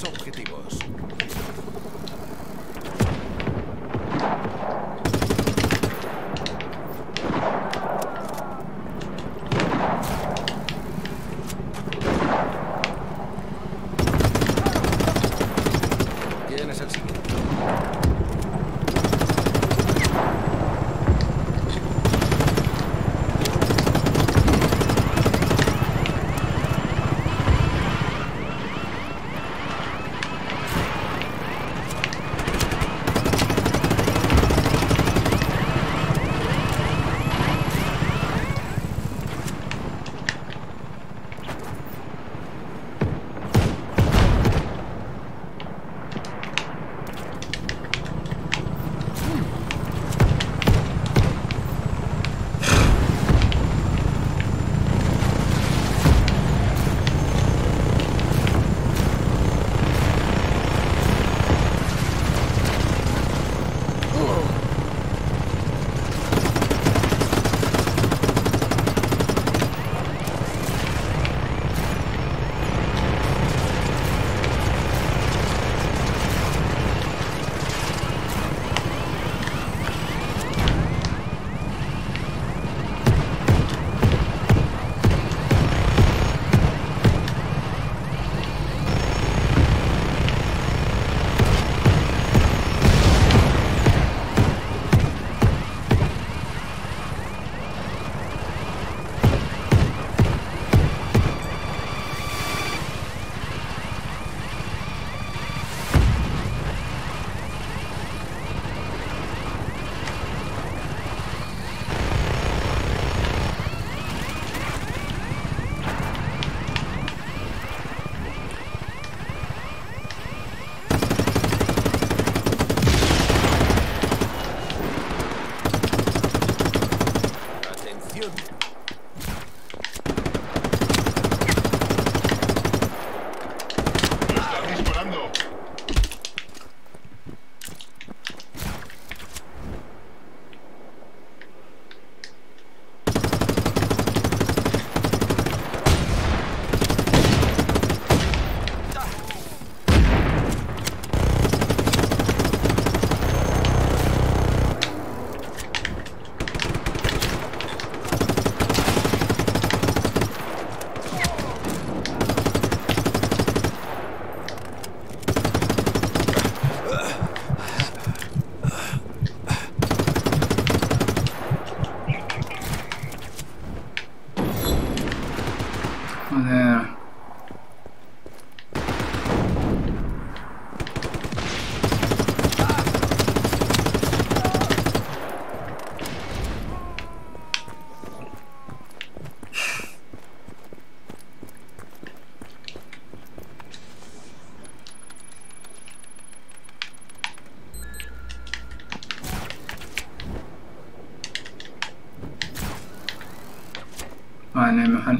tres objetivos.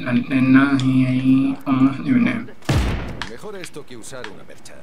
Antenas y ahí vamos de una. Mejor esto que usar una percha.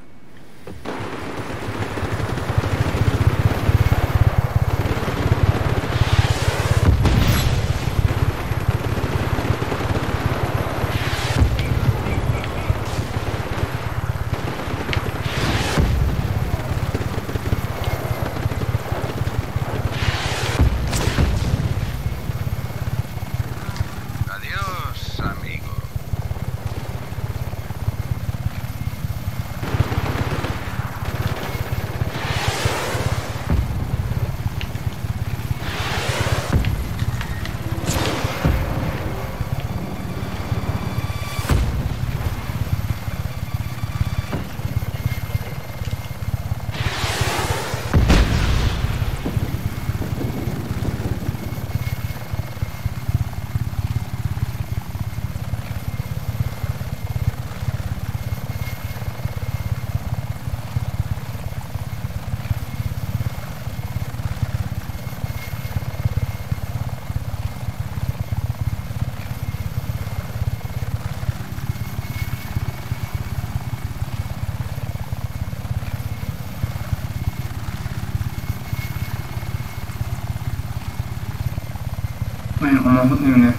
Vamos de una.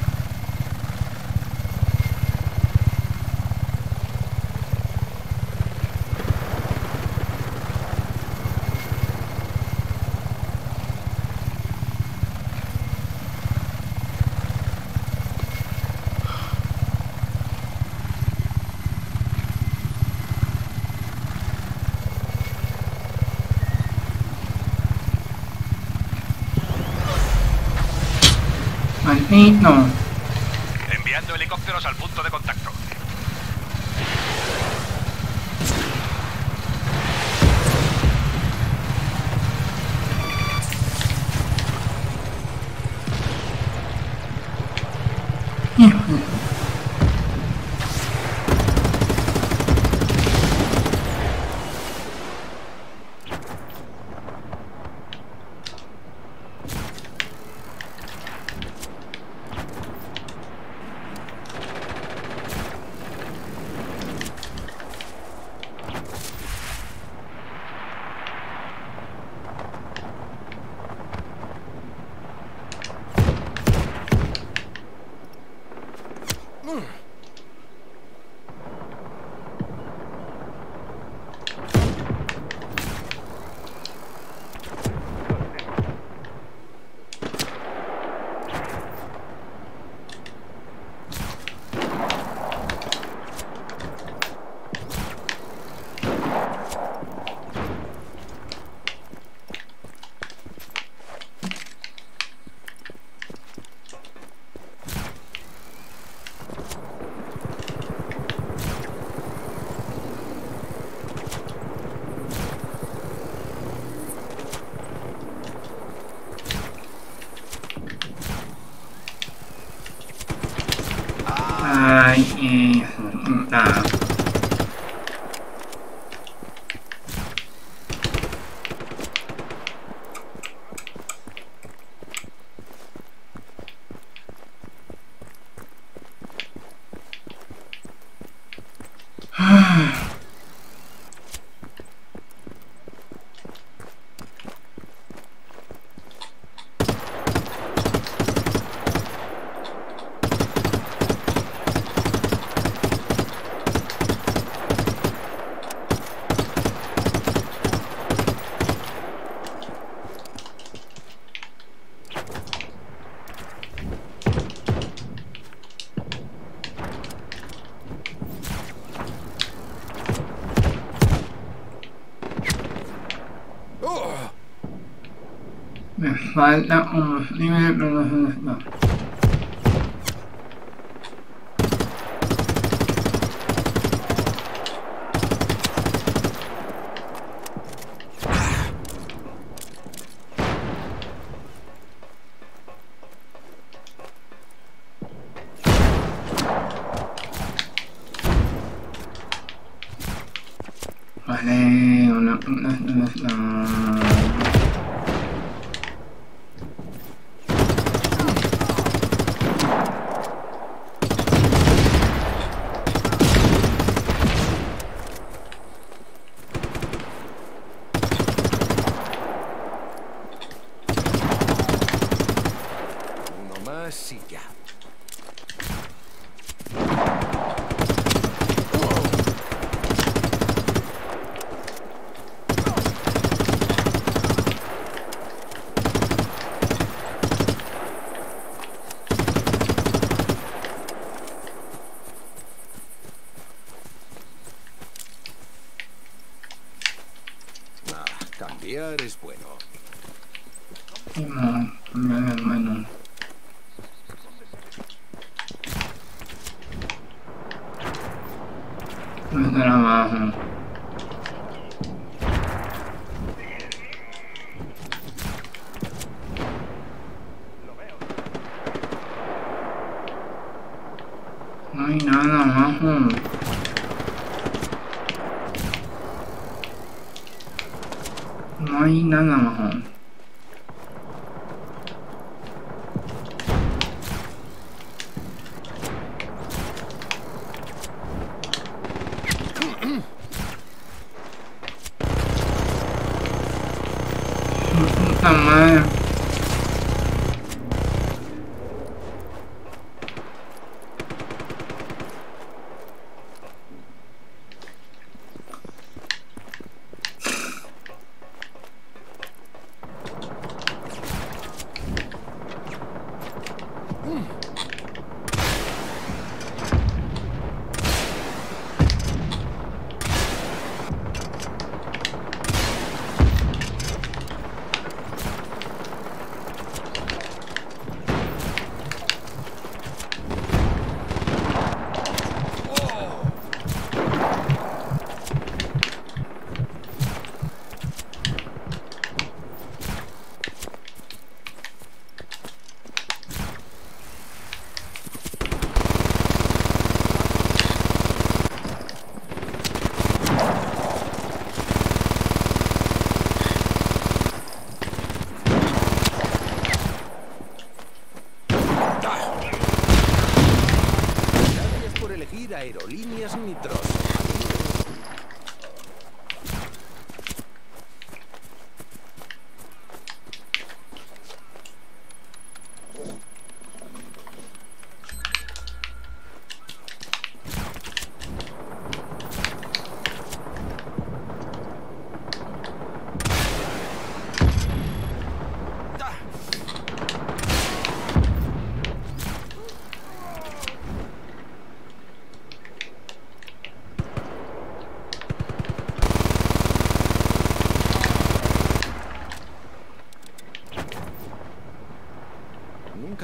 y no. Enviando helicópteros al punto de contacto. Falta unos libres, pero no se los da. Vale, unos es bueno. No. No es trabajo. No hay nada más. No hay nada más. Puta madre. Casi ni trozo.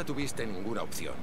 Tuviste ninguna opción.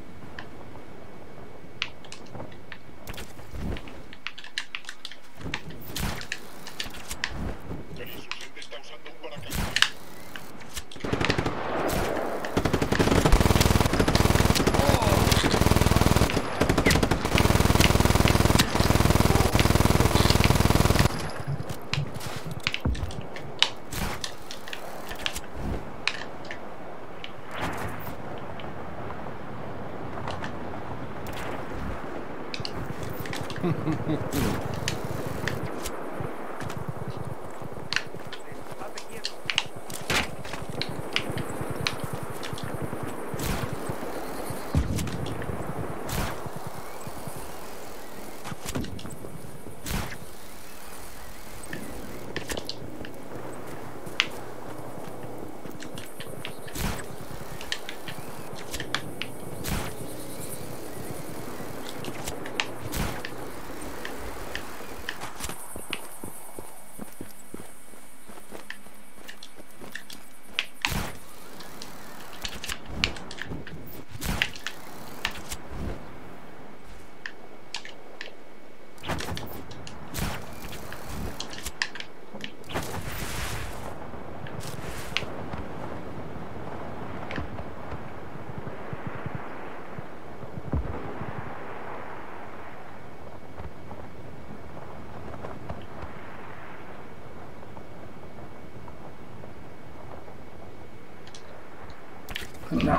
No.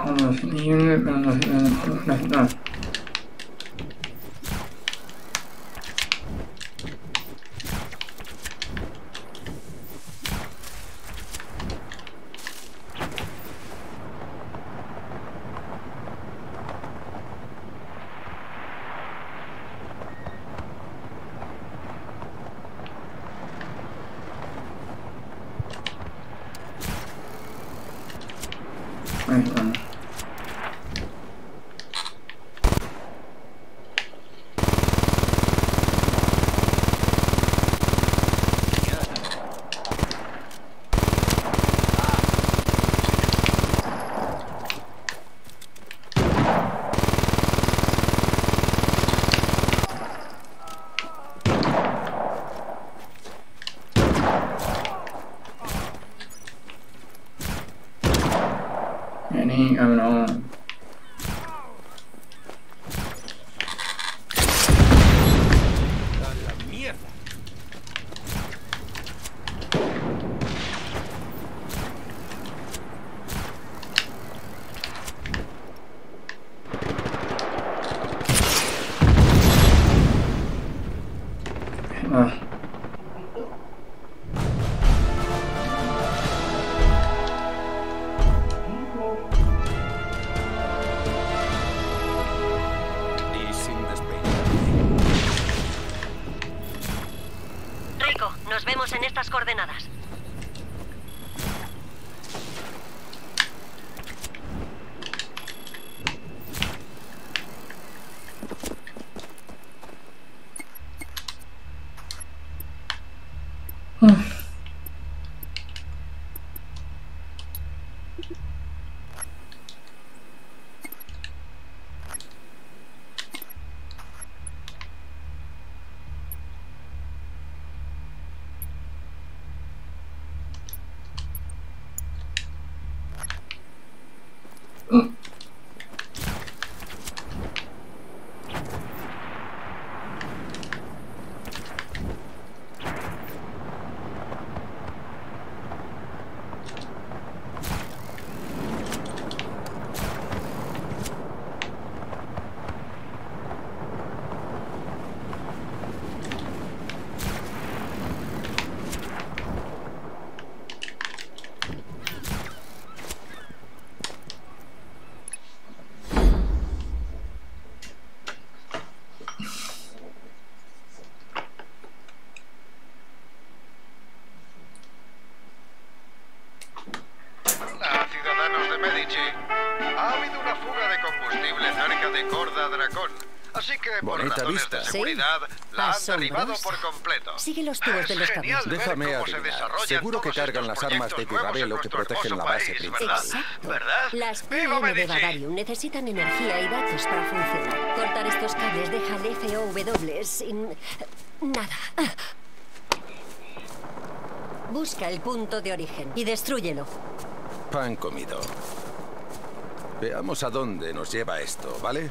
Coordenadas. Así que por razones de seguridad la han derribado por completo. Sigue los tubos de los cables. Déjame adivinar. Seguro que cargan las armas de Di Ravello que protegen la base principal. Exacto. Las PM de Bavarium necesitan energía y datos para funcionar. Cortar estos cables deja al FOW sin nada. Busca el punto de origen y destrúyelo. Pan comido. Veamos a dónde nos lleva esto, ¿vale?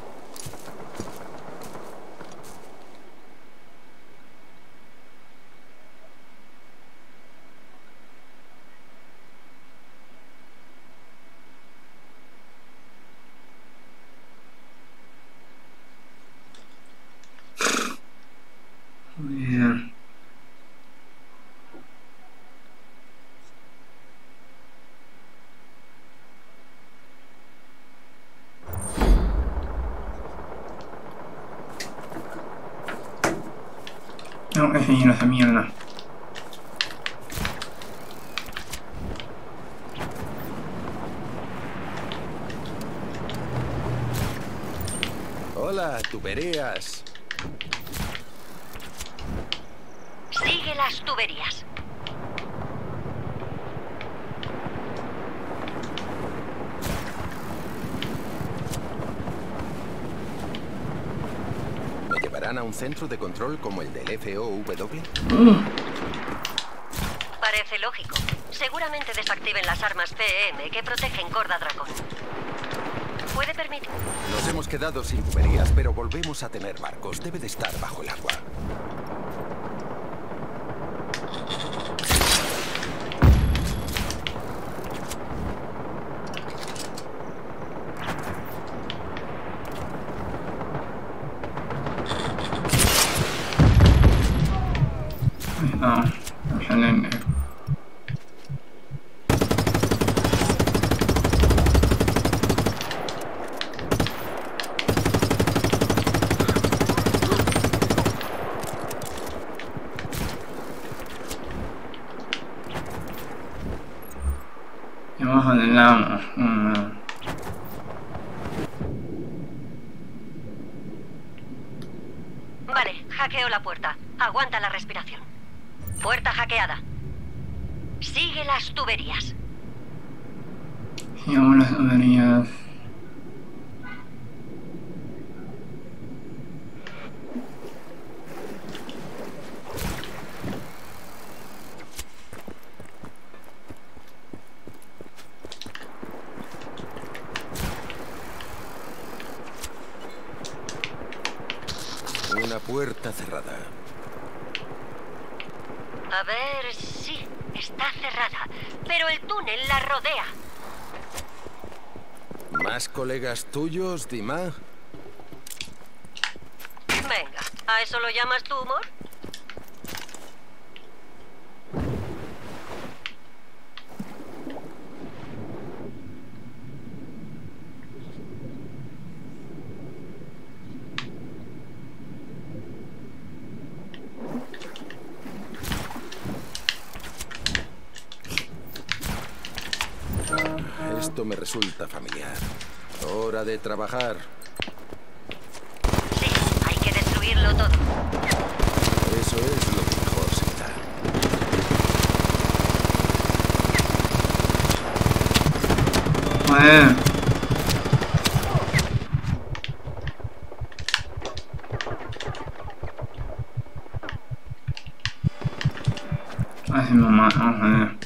Hola, tuberías. Sigue las tuberías. ¿Me llevarán a un centro de control como el del FOW? Parece lógico. Seguramente desactiven las armas PM que protegen Corda Dracón. Puede permitir. Nos hemos quedado sin tuberías, pero volvemos a tener barcos. Debe de estar bajo el agua. Vale, hackeo la puerta. Aguanta la respiración. Puerta hackeada. Sigue las tuberías. Sigamos las tuberías. Puerta cerrada. A ver, sí, está cerrada, pero el túnel la rodea. ¿Más colegas tuyos, Dima? Venga, ¿a eso lo llamas tu humor? Me resulta familiar. Hora de trabajar. Sí, hay que destruirlo todo. Eso es lo que mejor se da. Bueno. Ay, mamá, vamos a ver.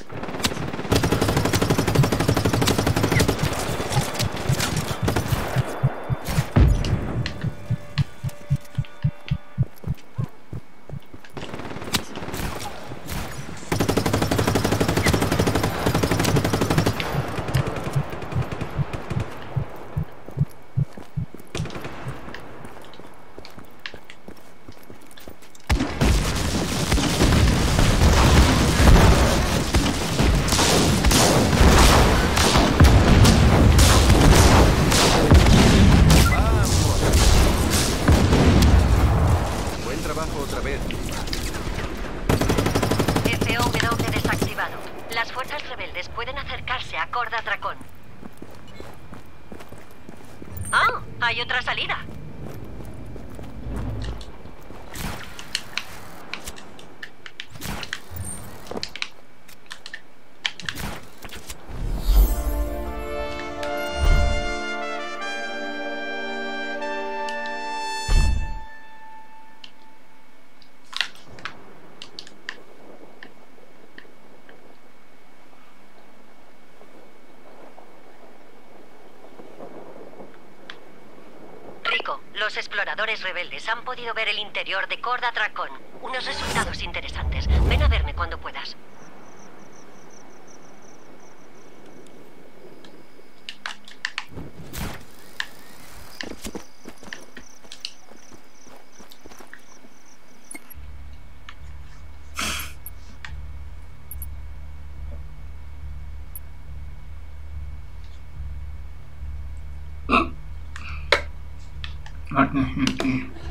los exploradores rebeldes han podido ver el interior de Corda Dracón. Unos resultados interesantes. Ven a verme cuando puedas. Like